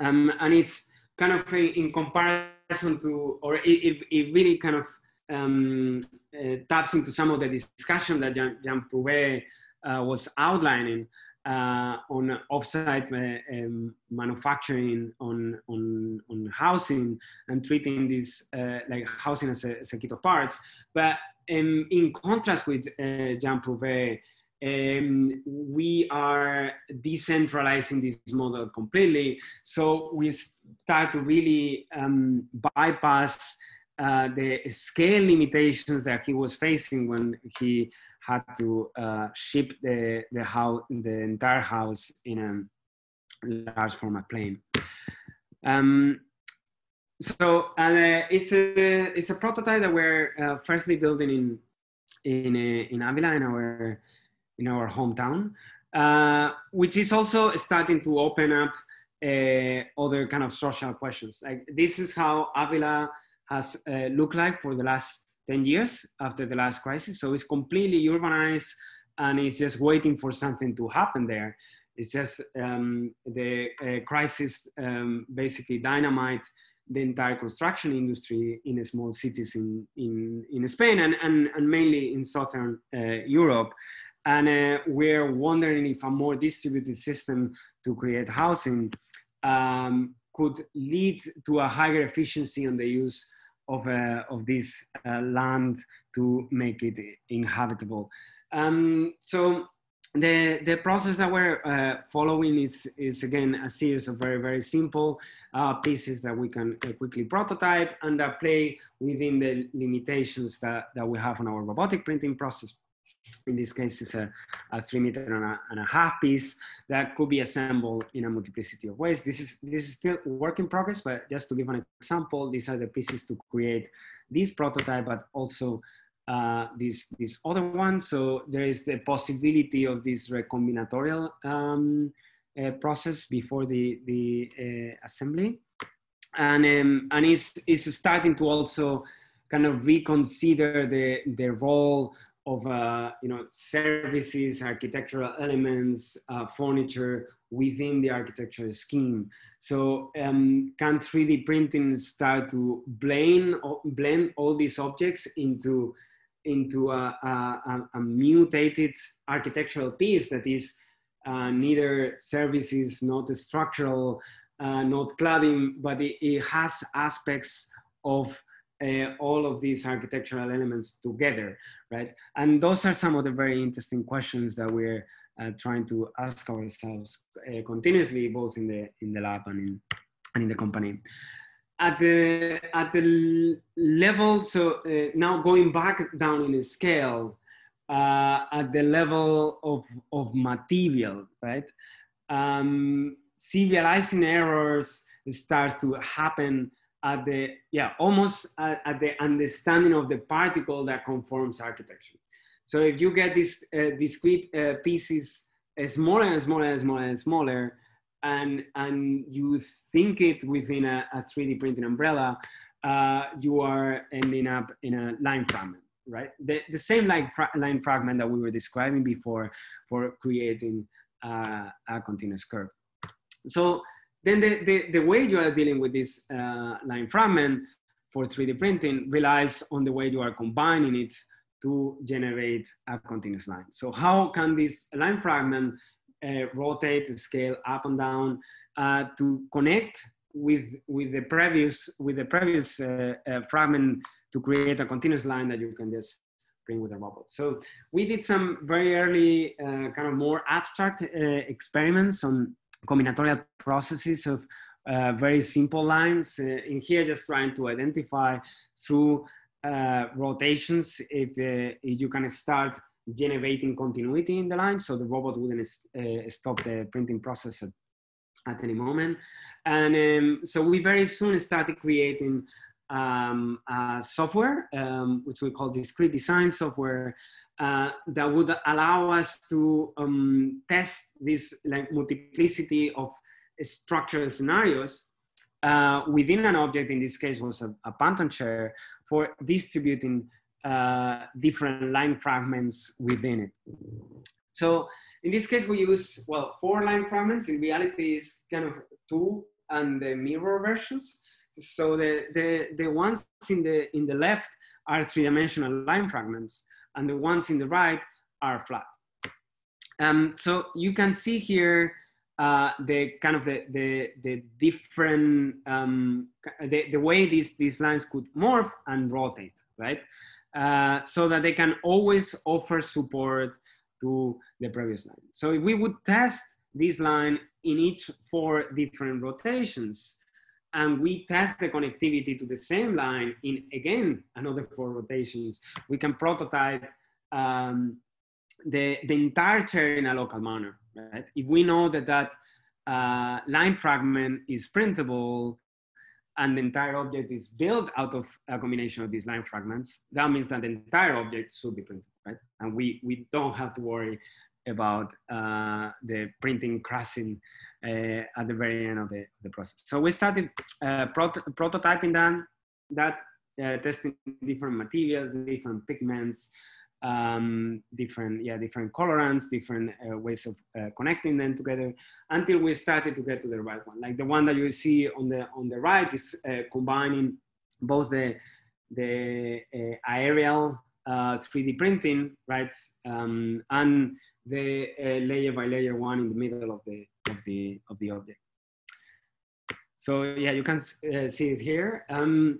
Um, and it's kind of in comparison to, or it, it really kind of um, uh, taps into some of the discussion that Jean, Jean Prouvé uh, was outlining uh, on offsite uh, um, manufacturing on, on, on housing and treating this uh, like housing as a, as a kit of parts. But Um, in contrast with uh, Jean Prouvé, um, we are decentralizing this model completely. So we start to really um, bypass uh, the scale limitations that he was facing when he had to uh, ship the, the, house, the entire house in a large format plane. Um, So and, uh, it's a it's a prototype that we're uh, firstly building in in uh, in Ávila, in our in our hometown, uh, which is also starting to open up uh, other kind of social questions. Like this is how Ávila has uh, looked like for the last ten years after the last crisis. So it's completely urbanized and it's just waiting for something to happen there. It's just um, the uh, crisis um, basically dynamite the entire construction industry in small cities in, in, in Spain and, and, and mainly in Southern uh, Europe. And uh, we're wondering if a more distributed system to create housing um, could lead to a higher efficiency on the use of, uh, of this uh, land to make it inhabitable. Um, so The, the process that we're uh, following is, is again a series of very, very simple uh, pieces that we can quickly prototype and that play within the limitations that, that we have on our robotic printing process. In this case, it's a, a three meter and a, and a half piece that could be assembled in a multiplicity of ways. This is, this is still work in progress, but just to give an example, these are the pieces to create this prototype, but also Uh, this, this other one. So there is the possibility of this recombinatorial um, uh, process before the, the uh, assembly. And, um, and it's, it's starting to also kind of reconsider the, the role of, uh, you know, services, architectural elements, uh, furniture within the architectural scheme. So um, can three D printing start to blend, blend all these objects into into a, a, a mutated architectural piece that is uh, neither services, not structural, uh, not cladding, but it, it has aspects of uh, all of these architectural elements together, right? And those are some of the very interesting questions that we're uh, trying to ask ourselves uh, continuously, both in the, in the lab and in, and in the company. At the, at the level, so uh, now going back down in a scale, uh, at the level of, of material, right? Um, serializing errors starts to happen at the, yeah, almost at, at the understanding of the particle that conforms architecture. So if you get these uh, discrete uh, pieces uh, smaller and smaller and smaller and smaller, And, and you think it within a, a three D printing umbrella, uh, you are ending up in a line fragment, right? The, the same line, fra line fragment that we were describing before for creating uh, a continuous curve. So then the, the, the way you are dealing with this uh, line fragment for three D printing relies on the way you are combining it to generate a continuous line. So how can this line fragment Uh, rotate, scale up and down uh, to connect with with the previous with the previous uh, uh, fragment to create a continuous line that you can just bring with a robot. So we did some very early uh, kind of more abstract uh, experiments on combinatorial processes of uh, very simple lines. Uh, in here, just trying to identify through uh, rotations if, uh, if you can start generating continuity in the line, so the robot wouldn't uh, stop the printing process at, at any moment. And um, so we very soon started creating um, uh, software, um, which we call discrete design software, uh, that would allow us to um, test this like multiplicity of structural scenarios uh, within an object. In this case was a, a Panton chair, for distributing Uh, different line fragments within it. So in this case, we use, well, four line fragments. In reality, it's kind of two and the mirror versions. So the, the, the ones in the, in the left are three-dimensional line fragments, and the ones in the right are flat. Um, so you can see here uh, the kind of the, the, the different, um, the, the way these, these lines could morph and rotate, right? Uh, so that they can always offer support to the previous line. So if we would test this line in each four different rotations, and we test the connectivity to the same line in, again, another four rotations, we can prototype um, the, the entire chair in a local manner, right? If we know that that uh, line fragment is printable, and the entire object is built out of a combination of these line fragments, that means that the entire object should be printed, right? And we, we don't have to worry about uh, the printing crashing uh, at the very end of the, the process. So we started uh, prot prototyping that, that uh, testing different materials, different pigments, um, different, yeah, different colorants, different uh, ways of uh, connecting them together, until we started to get to the right one. Like the one that you see on the, on the right is uh, combining both the, the uh, aerial uh, three D printing, right? Um, and the uh, layer by layer one in the middle of the, of the, of the object. So yeah, you can uh, see it here. Um,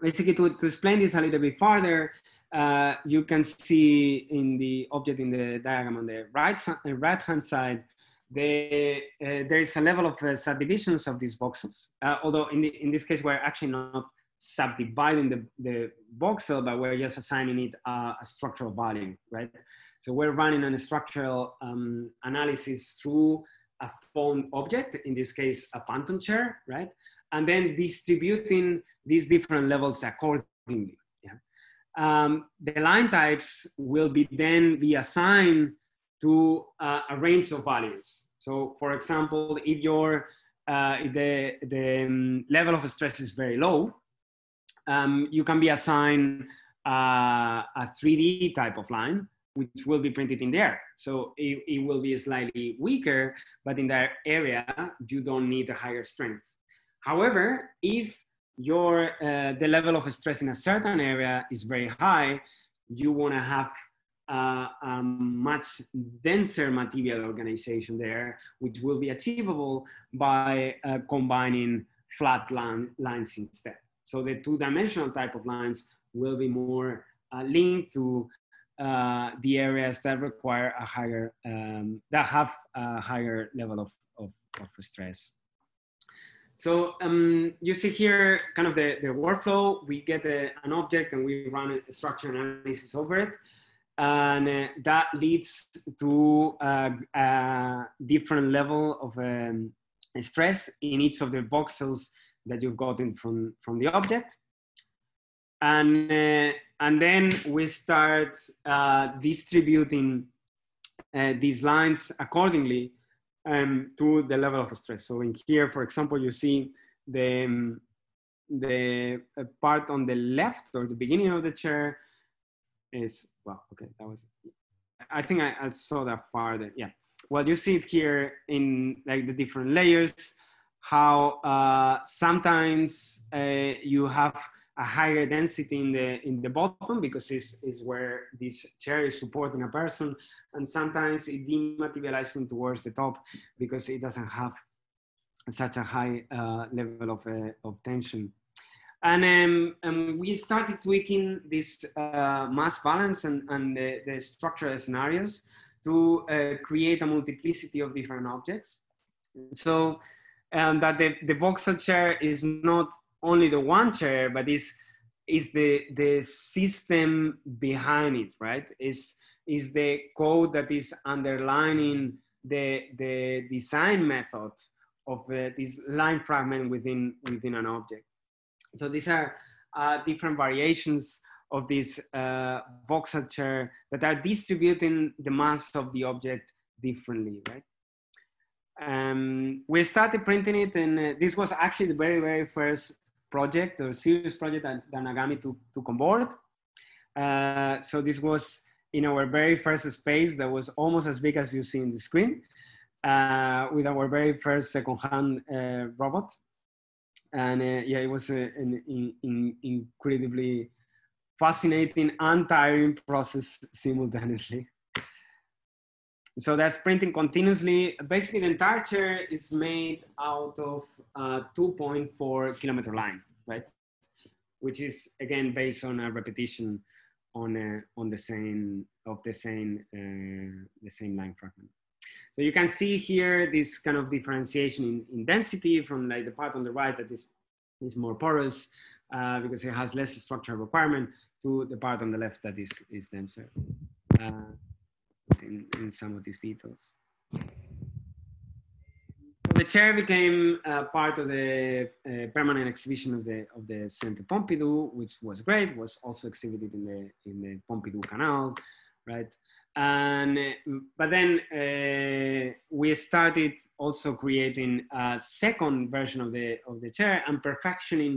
basically, to, to explain this a little bit farther, uh, you can see in the object in the diagram on the right, right hand side, the, uh, there is a level of uh, subdivisions of these boxes. Uh, although in, the, in this case, we're actually not subdividing the, the voxel, but we're just assigning it uh, a structural value, right? So we're running a structural um, analysis through a phone object, in this case, a Phantom chair, right? And then distributing these different levels accordingly. Yeah. Um, the line types will be then be assigned to uh, a range of values. So for example, if your uh, the, the um, level of stress is very low, um, you can be assigned uh, a three D type of line, which will be printed in there. So it, it will be slightly weaker, but in that area, you don't need a higher strength. However, if your, uh, the level of stress in a certain area is very high, you wanna have uh, a much denser material organization there, which will be achievable by uh, combining flat line, lines instead. So the two-dimensional type of lines will be more uh, linked to uh, the areas that require a higher, um, that have a higher level of, of, of stress. So um, you see here kind of the, the workflow. We get a, an object and we run a structure analysis over it. And uh, that leads to uh, a different level of um, stress in each of the voxels that you've gotten from, from the object. And, uh, and then we start uh, distributing uh, these lines accordingly Um, to the level of stress. So in here, for example, you see the, um, the part on the left or the beginning of the chair is, well, okay, that was, I think I, I saw that farther, yeah. Well, you see it here in like the different layers, how uh, sometimes uh, you have a higher density in the, in the bottom because this is where this chair is supporting a person. And sometimes it dematerializing towards the top because it doesn't have such a high uh, level of, uh, of tension. And, um, and we started tweaking this uh, mass balance and, and the, the structural scenarios to uh, create a multiplicity of different objects. So um, that the, the voxel chair is not only the one chair, but is is the the system behind it, right? Is is the code that is underlining the the design method of uh, this line fragment within within an object. So these are uh, different variations of this uh, voxel chair that are distributing the mass of the object differently, right? Um, we started printing it, and uh, this was actually the very very first project or serious project that, that Nagami took, took on board. Uh, so this was in our very first space that was almost as big as you see in the screen, uh, with our very first second-hand uh, robot. And uh, yeah, it was a, an in, in incredibly fascinating and tiring process simultaneously. So that's printing continuously. Basically, the entire chair is made out of uh, two point four kilometer line, right? Which is again based on a repetition on uh, on the same of the same uh, the same line fragment. So you can see here this kind of differentiation in, in density from like the part on the right that is is more porous uh, because it has less structural requirement to the part on the left that is is denser. Uh, In, in some of these details. The chair became uh, part of the uh, permanent exhibition of the of the Centre Pompidou, which was great. Was also exhibited in the in the Pompidou Canal, right? And but then uh, we started also creating a second version of the of the chair and perfectioning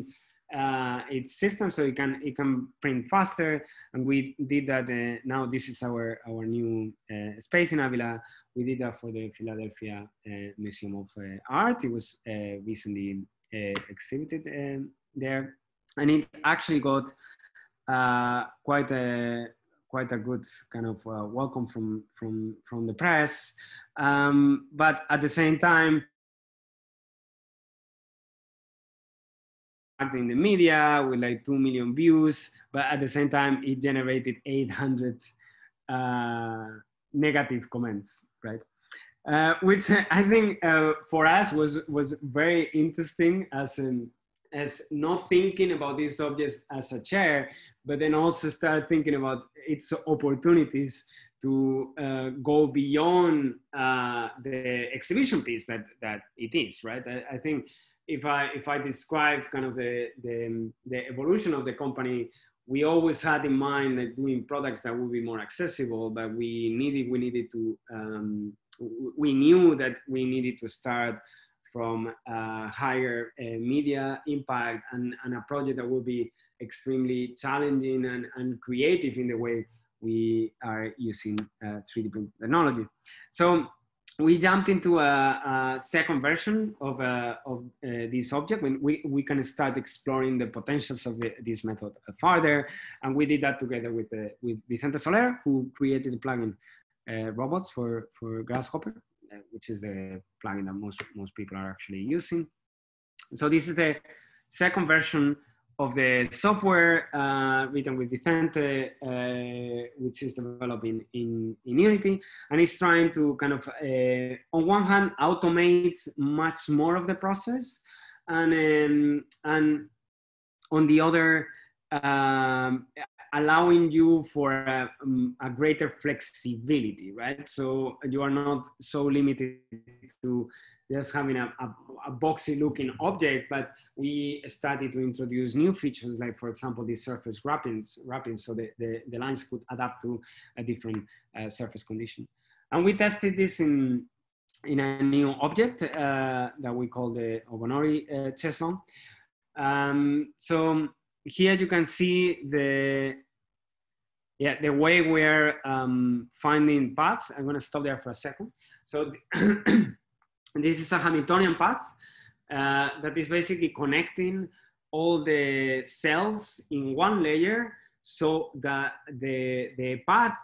uh, its system so it can it can print faster, and we did that. Uh, now this is our our new uh, space in Ávila. We did that for the Philadelphia uh, Museum of uh, Art. It was uh, recently uh, exhibited uh, there, and it actually got uh, quite a quite a good kind of uh, welcome from from from the press. Um, but at the same time, in the media with like two million views, but at the same time, it generated eight hundred uh, negative comments, right? Uh, which I think uh, for us was, was very interesting as an as not thinking about these subjects as a chair, but then also start thinking about its opportunities to uh, go beyond uh, the exhibition piece that, that it is, right? I, I think if I, if I described kind of the, the, the evolution of the company, we always had in mind that doing products that would be more accessible, but we needed, we needed to, um, we knew that we needed to start from uh, higher uh, media impact and, and a project that will be extremely challenging and, and creative in the way we are using uh, three D print technology. So we jumped into a, a second version of, uh, of uh, this object when we, we can start exploring the potentials of the, this method farther. And we did that together with, uh, with Vicente Soler, who created the plugin uh, robots for, for Grasshopper, which is the plugin that most, most people are actually using. So this is the second version of the software uh, written with Vicente, uh, which is developed in, in, in Unity. And it's trying to kind of, uh, on one hand, automate much more of the process. And, um, and on the other, um, allowing you for a, um, a greater flexibility, right? So you are not so limited to just having a, a, a boxy looking object, but we started to introduce new features, like for example, the surface wrappings, wrappings so the, the, the lines could adapt to a different uh, surface condition. And we tested this in, in a new object uh, that we call the Ogonori uh, Cheslon. Um, so here you can see the, yeah, the way we're um, finding paths. I'm gonna stop there for a second. So the this is a Hamiltonian path uh, that is basically connecting all the cells in one layer so that the, the path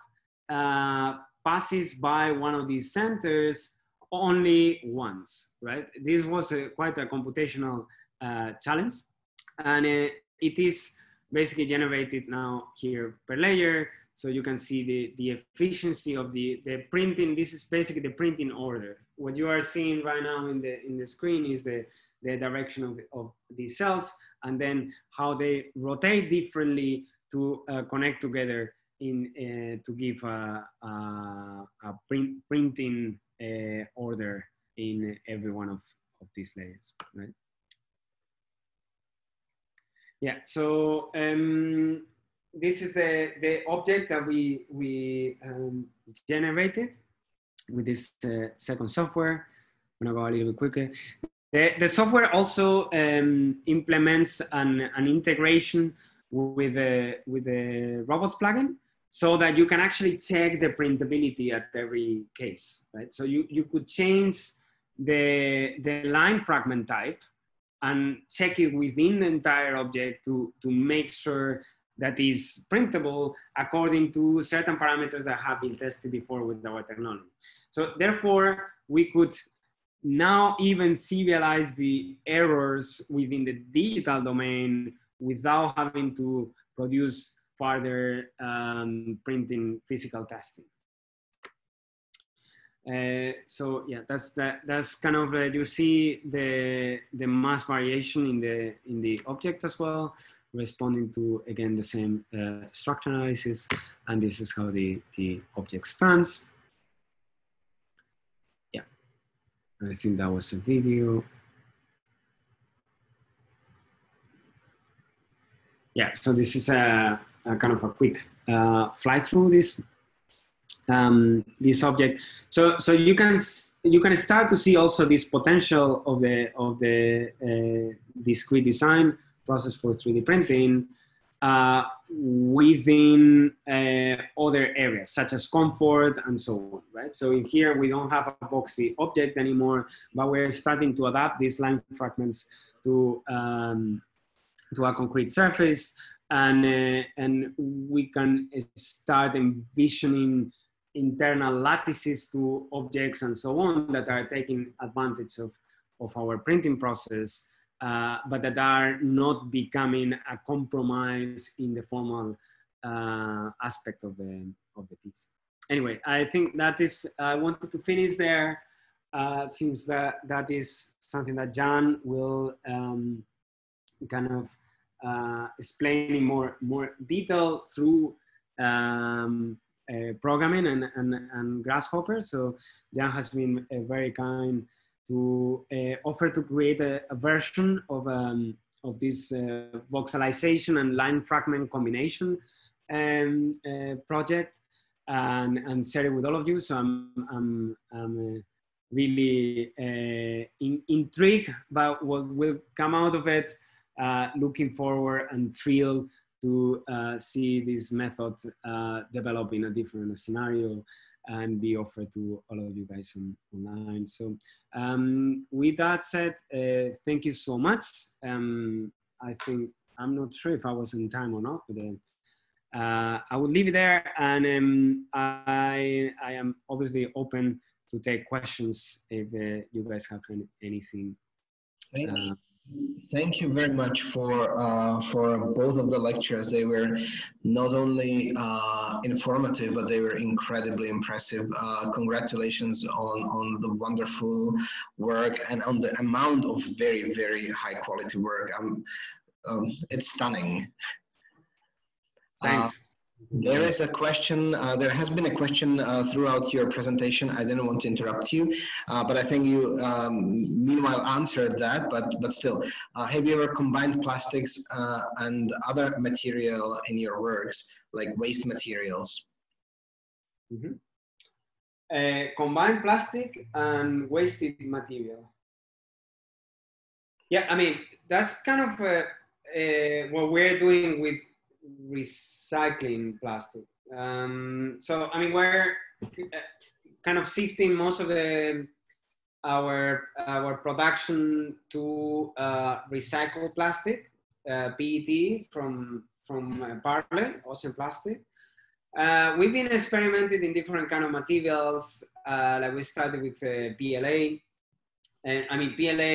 uh, passes by one of these centers only once, right? This was a, quite a computational uh, challenge. And uh, it is basically generated now here per layer. So you can see the, the efficiency of the, the printing. This is basically the printing order. What you are seeing right now in the, in the screen is the, the direction of, of the cells, and then how they rotate differently to uh, connect together in, uh, to give a, a, a print, printing uh, order in every one of, of these layers, right? Yeah, so um, this is the, the object that we, we um, generated with this uh, second software. I'm gonna go a little bit quicker. The, the software also um, implements an, an integration with the, with the robots plugin so that you can actually check the printability at every case, right? So you, you could change the, the line fragment type and check it within the entire object to, to make sure that is printable according to certain parameters that have been tested before with our technology. So therefore, we could now even serialize the errors within the digital domain without having to produce further um, printing physical testing. Uh, so yeah, that's that, that's kind of, uh, you see the, the mass variation in the, in the object as well, responding to, again, the same uh, structure analysis. And this is how the, the object stands. Yeah, I think that was a video. Yeah, so this is a, a kind of a quick uh, fly through this, um, this object. So, so you can, you can start to see also this potential of the, of the uh, discrete design process for three D printing uh, within uh, other areas, such as comfort and so on, right? So in here, we don't have a boxy object anymore, but we're starting to adapt these line fragments to, um, to a concrete surface. And, uh, and we can start envisioning internal lattices to objects and so on that are taking advantage of, of our printing process uh, but that are not becoming a compromise in the formal uh, aspect of the, of the piece. Anyway, I think that is, I wanted to finish there, uh, since that, that is something that Jan will um, kind of uh, explain in more, more detail through um, uh, programming and, and, and Grasshopper. So Jan has been uh, very kind to uh, offer to create a, a version of, um, of this uh, voxelization and line fragment combination um, uh, project. And, and share it with all of you. So I'm, I'm, I'm uh, really uh, in, intrigued by what will come out of it, uh, looking forward and thrilled to uh, see this method uh, develop in a different scenario and be offered to all of you guys on, online. So um, with that said, uh, thank you so much. Um, I think, I'm not sure if I was in time or not, but uh, Uh, I will leave it there, and um, I, I am obviously open to take questions if uh, you guys have any, anything. Thank, uh, thank you very much for, uh, for both of the lectures. They were not only uh, informative, but they were incredibly impressive. Uh, congratulations on, on the wonderful work and on the amount of very, very high quality work. Um, um, it's stunning. Uh, there is a question, uh, there has been a question uh, throughout your presentation. I didn't want to interrupt you, uh, but I think you um, meanwhile answered that, but, but still. Uh, have you ever combined plastics uh, and other material in your works, like waste materials? Mm-hmm. uh, combined plastic and wasted material. Yeah, I mean, that's kind of uh, uh, what we're doing with recycling plastic. Um, so I mean, we're kind of shifting most of the our our production to uh, recycled plastic, uh, P E T from from uh, Parley, ocean plastic. Uh, we've been experimenting in different kind of materials. Uh, like we started with uh, P L A, and I mean P L A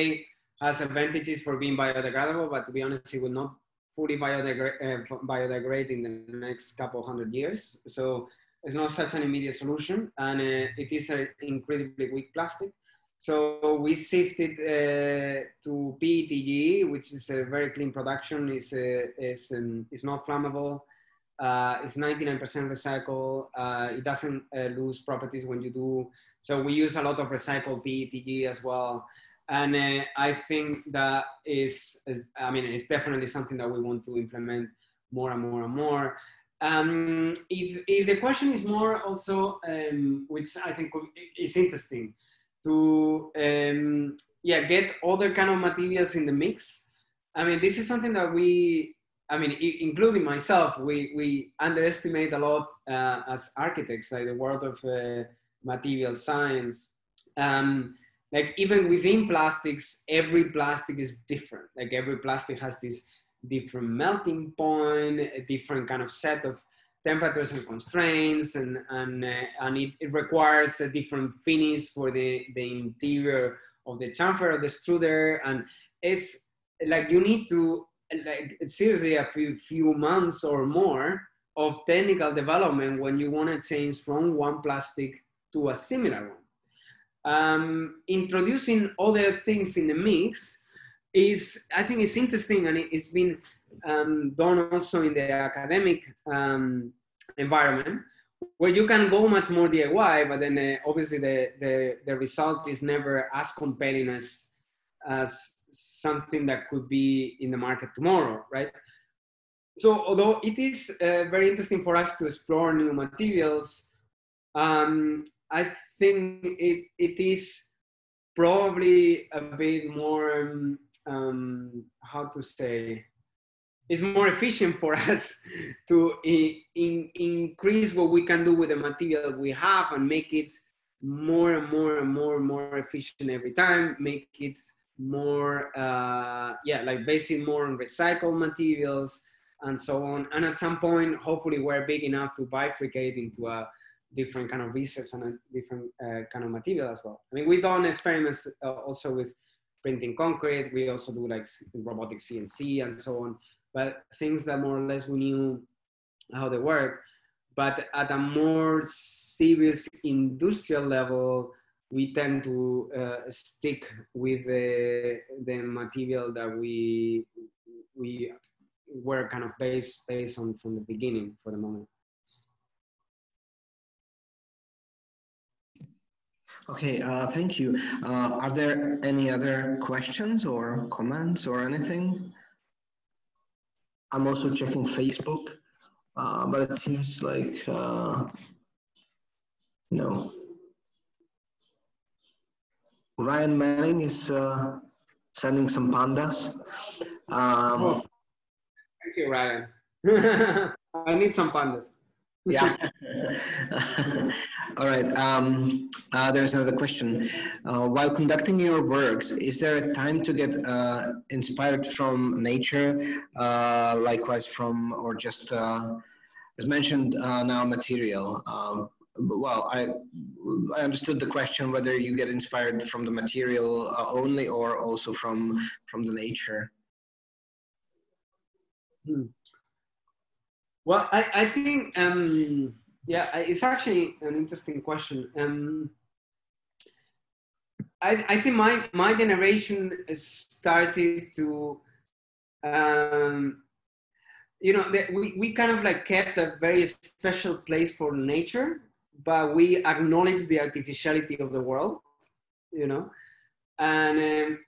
has advantages for being biodegradable, but to be honest, it will not fully biodegrade, uh, biodegrade in the next couple hundred years. So it's not such an immediate solution, and uh, it is an incredibly weak plastic. So we shifted uh, to P E T G, which is a very clean production. It's, uh, it's, um, it's not flammable. Uh, it's ninety-nine percent recycled. Uh, it doesn't uh, lose properties when you do. So we use a lot of recycled P E T G as well. And uh, I think that is, is, I mean, it's definitely something that we want to implement more and more and more. Um, if, if the question is more also, um, which I think is interesting, to um, yeah, get other kind of materials in the mix. I mean, this is something that we, I mean, including myself, we, we underestimate a lot uh, as architects, like the world of uh, material science. Um, Like even within plastics, every plastic is different. Like every plastic has this different melting point, a different kind of set of temperatures and constraints, and, and, uh, and it, it requires a different finish for the, the interior of the chamfer, of the extruder. And it's like, you need to, like seriously, a few, few months or more of technical development when you wanna change from one plastic to a similar one. Um, introducing other things in the mix is, I think it's interesting, and it's been um, done also in the academic um, environment, where you can go much more D I Y, but then uh, obviously the, the, the result is never as compelling as, as something that could be in the market tomorrow, right? So although it is uh, very interesting for us to explore new materials, um, I think it, it is probably a bit more, um, um, how to say, it's more efficient for us to in, in, increase what we can do with the material we have and make it more and more and more and more efficient every time, make it more, uh, yeah, like basing more on recycled materials and so on. And at some point, hopefully we're big enough to bifurcate into a different kind of research and a different uh, kind of material as well. I mean, we've done experiments uh, also with printing concrete. We also do like robotic C N C and so on, but things that more or less we knew how they work. But at a more serious industrial level, we tend to uh, stick with the, the material that we, we were kind of based, based on from the beginning for the moment. Okay, uh, thank you. Uh, are there any other questions or comments or anything? I'm also checking Facebook, uh, but it seems like uh, no. Ryan Manning is uh, sending some pandas. Um, oh, thank you, Ryan. I need some pandas. Yeah. All right. Um, uh, there's another question. Uh, while conducting your works, is there a time to get uh, inspired from nature, uh, likewise from, or just, uh, as mentioned, uh, now material? Um, well, I, I understood the question whether you get inspired from the material uh, only or also from, from the nature. Hmm. Well, I, I think, um, yeah, it's actually an interesting question. Um, I, I think my, my generation started to, um, you know, the, we, we kind of like kept a very special place for nature, but we acknowledge the artificiality of the world, you know, and um,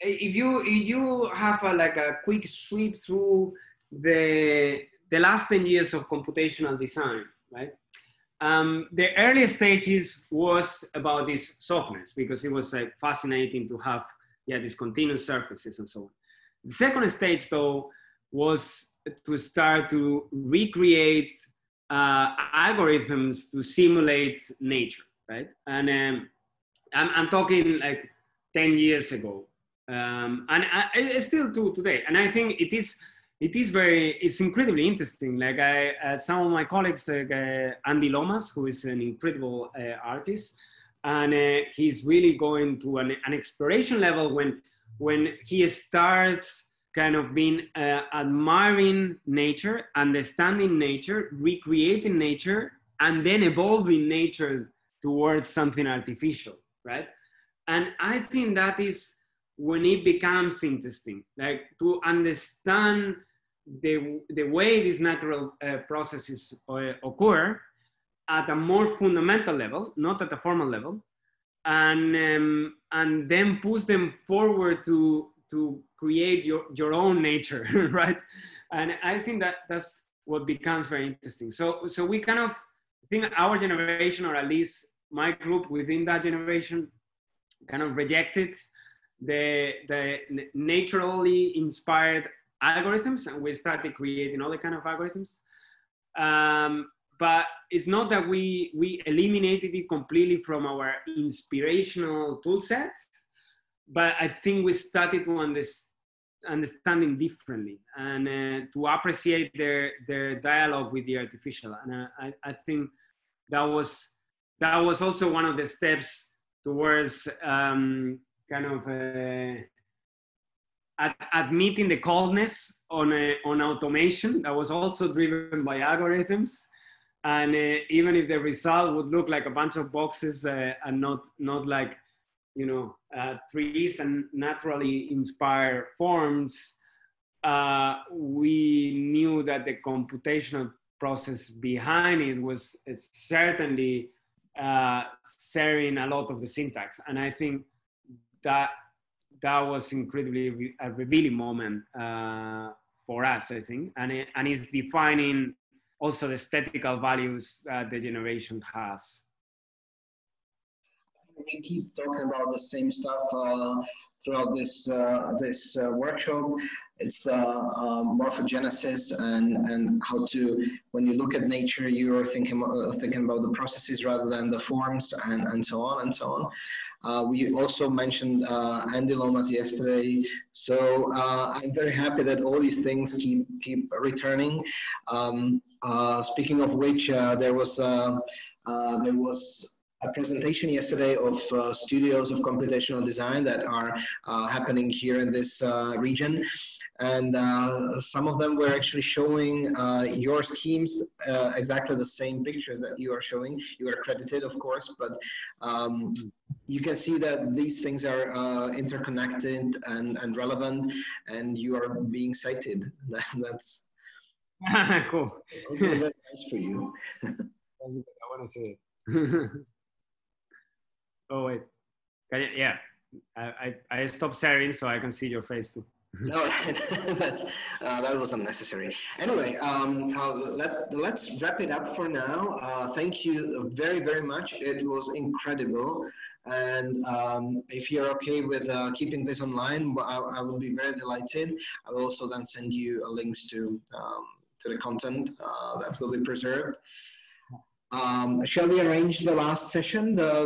if, you, if you have a, like a quick sweep through the, the last ten years of computational design, right? Um, the early stages was about this softness because it was like fascinating to have, yeah, these continuous surfaces and so on. The second stage though was to start to recreate uh, algorithms to simulate nature, right? And um, I'm, I'm talking like ten years ago, um, and I, I still do today. And I think it is, It is very, it's incredibly interesting. Like I, uh, some of my colleagues, like uh, Andy Lomas, who is an incredible uh, artist, and uh, he's really going to an, an exploration level when, when he starts kind of being uh, admiring nature, understanding nature, recreating nature, and then evolving nature towards something artificial, right? And I think that is when it becomes interesting, like to understand the, the way these natural uh, processes uh, occur at a more fundamental level, not at a formal level, and, um, and then push them forward to, to create your, your own nature, right? And I think that that's what becomes very interesting. So, so we kind of think our generation, or at least my group within that generation, kind of rejected the, the naturally inspired algorithms, and we started creating other kind of algorithms. Um, but it's not that we, we eliminated it completely from our inspirational tool set, but I think we started to understand understanding differently and uh, to appreciate their, their dialogue with the artificial. And I, I think that was, that was also one of the steps towards um, kind of uh, ad admitting the coldness on, a, on automation that was also driven by algorithms. And uh, even if the result would look like a bunch of boxes uh, and not, not like, you know, uh, trees and naturally inspired forms, uh, we knew that the computational process behind it was certainly uh, sharing a lot of the syntax. And I think that that was incredibly re a revealing moment uh, for us, I think, and it, and it's defining also the aesthetical values that the generation has. We keep talking about the same stuff uh, throughout this uh, this uh, workshop. It's uh, uh, morphogenesis and and how to, when you look at nature, you are thinking uh, thinking about the processes rather than the forms, and and so on and so on. Uh, we also mentioned uh, Andy Lomas yesterday, so uh, I'm very happy that all these things keep keep returning. Um, uh, speaking of which, uh, there was uh, uh, there was. a presentation yesterday of uh, studios of computational design that are uh, happening here in this uh, region. And uh, some of them were actually showing uh, your schemes, uh, exactly the same pictures that you are showing. You are credited, of course, but um, you can see that these things are uh, interconnected and, and relevant, and you are being cited. That's cool. That's nice for you. I want to see it. Oh, wait. Yeah, I, I, I stopped sharing so I can see your face too. No, that's, uh, that was unnecessary. Anyway, um, uh, let, let's wrap it up for now. Uh, thank you very, very much. It was incredible. And um, if you're okay with uh, keeping this online, I, I will be very delighted. I will also then send you uh, links to, um, to the content uh, that will be preserved. Um, shall we arrange the last session? The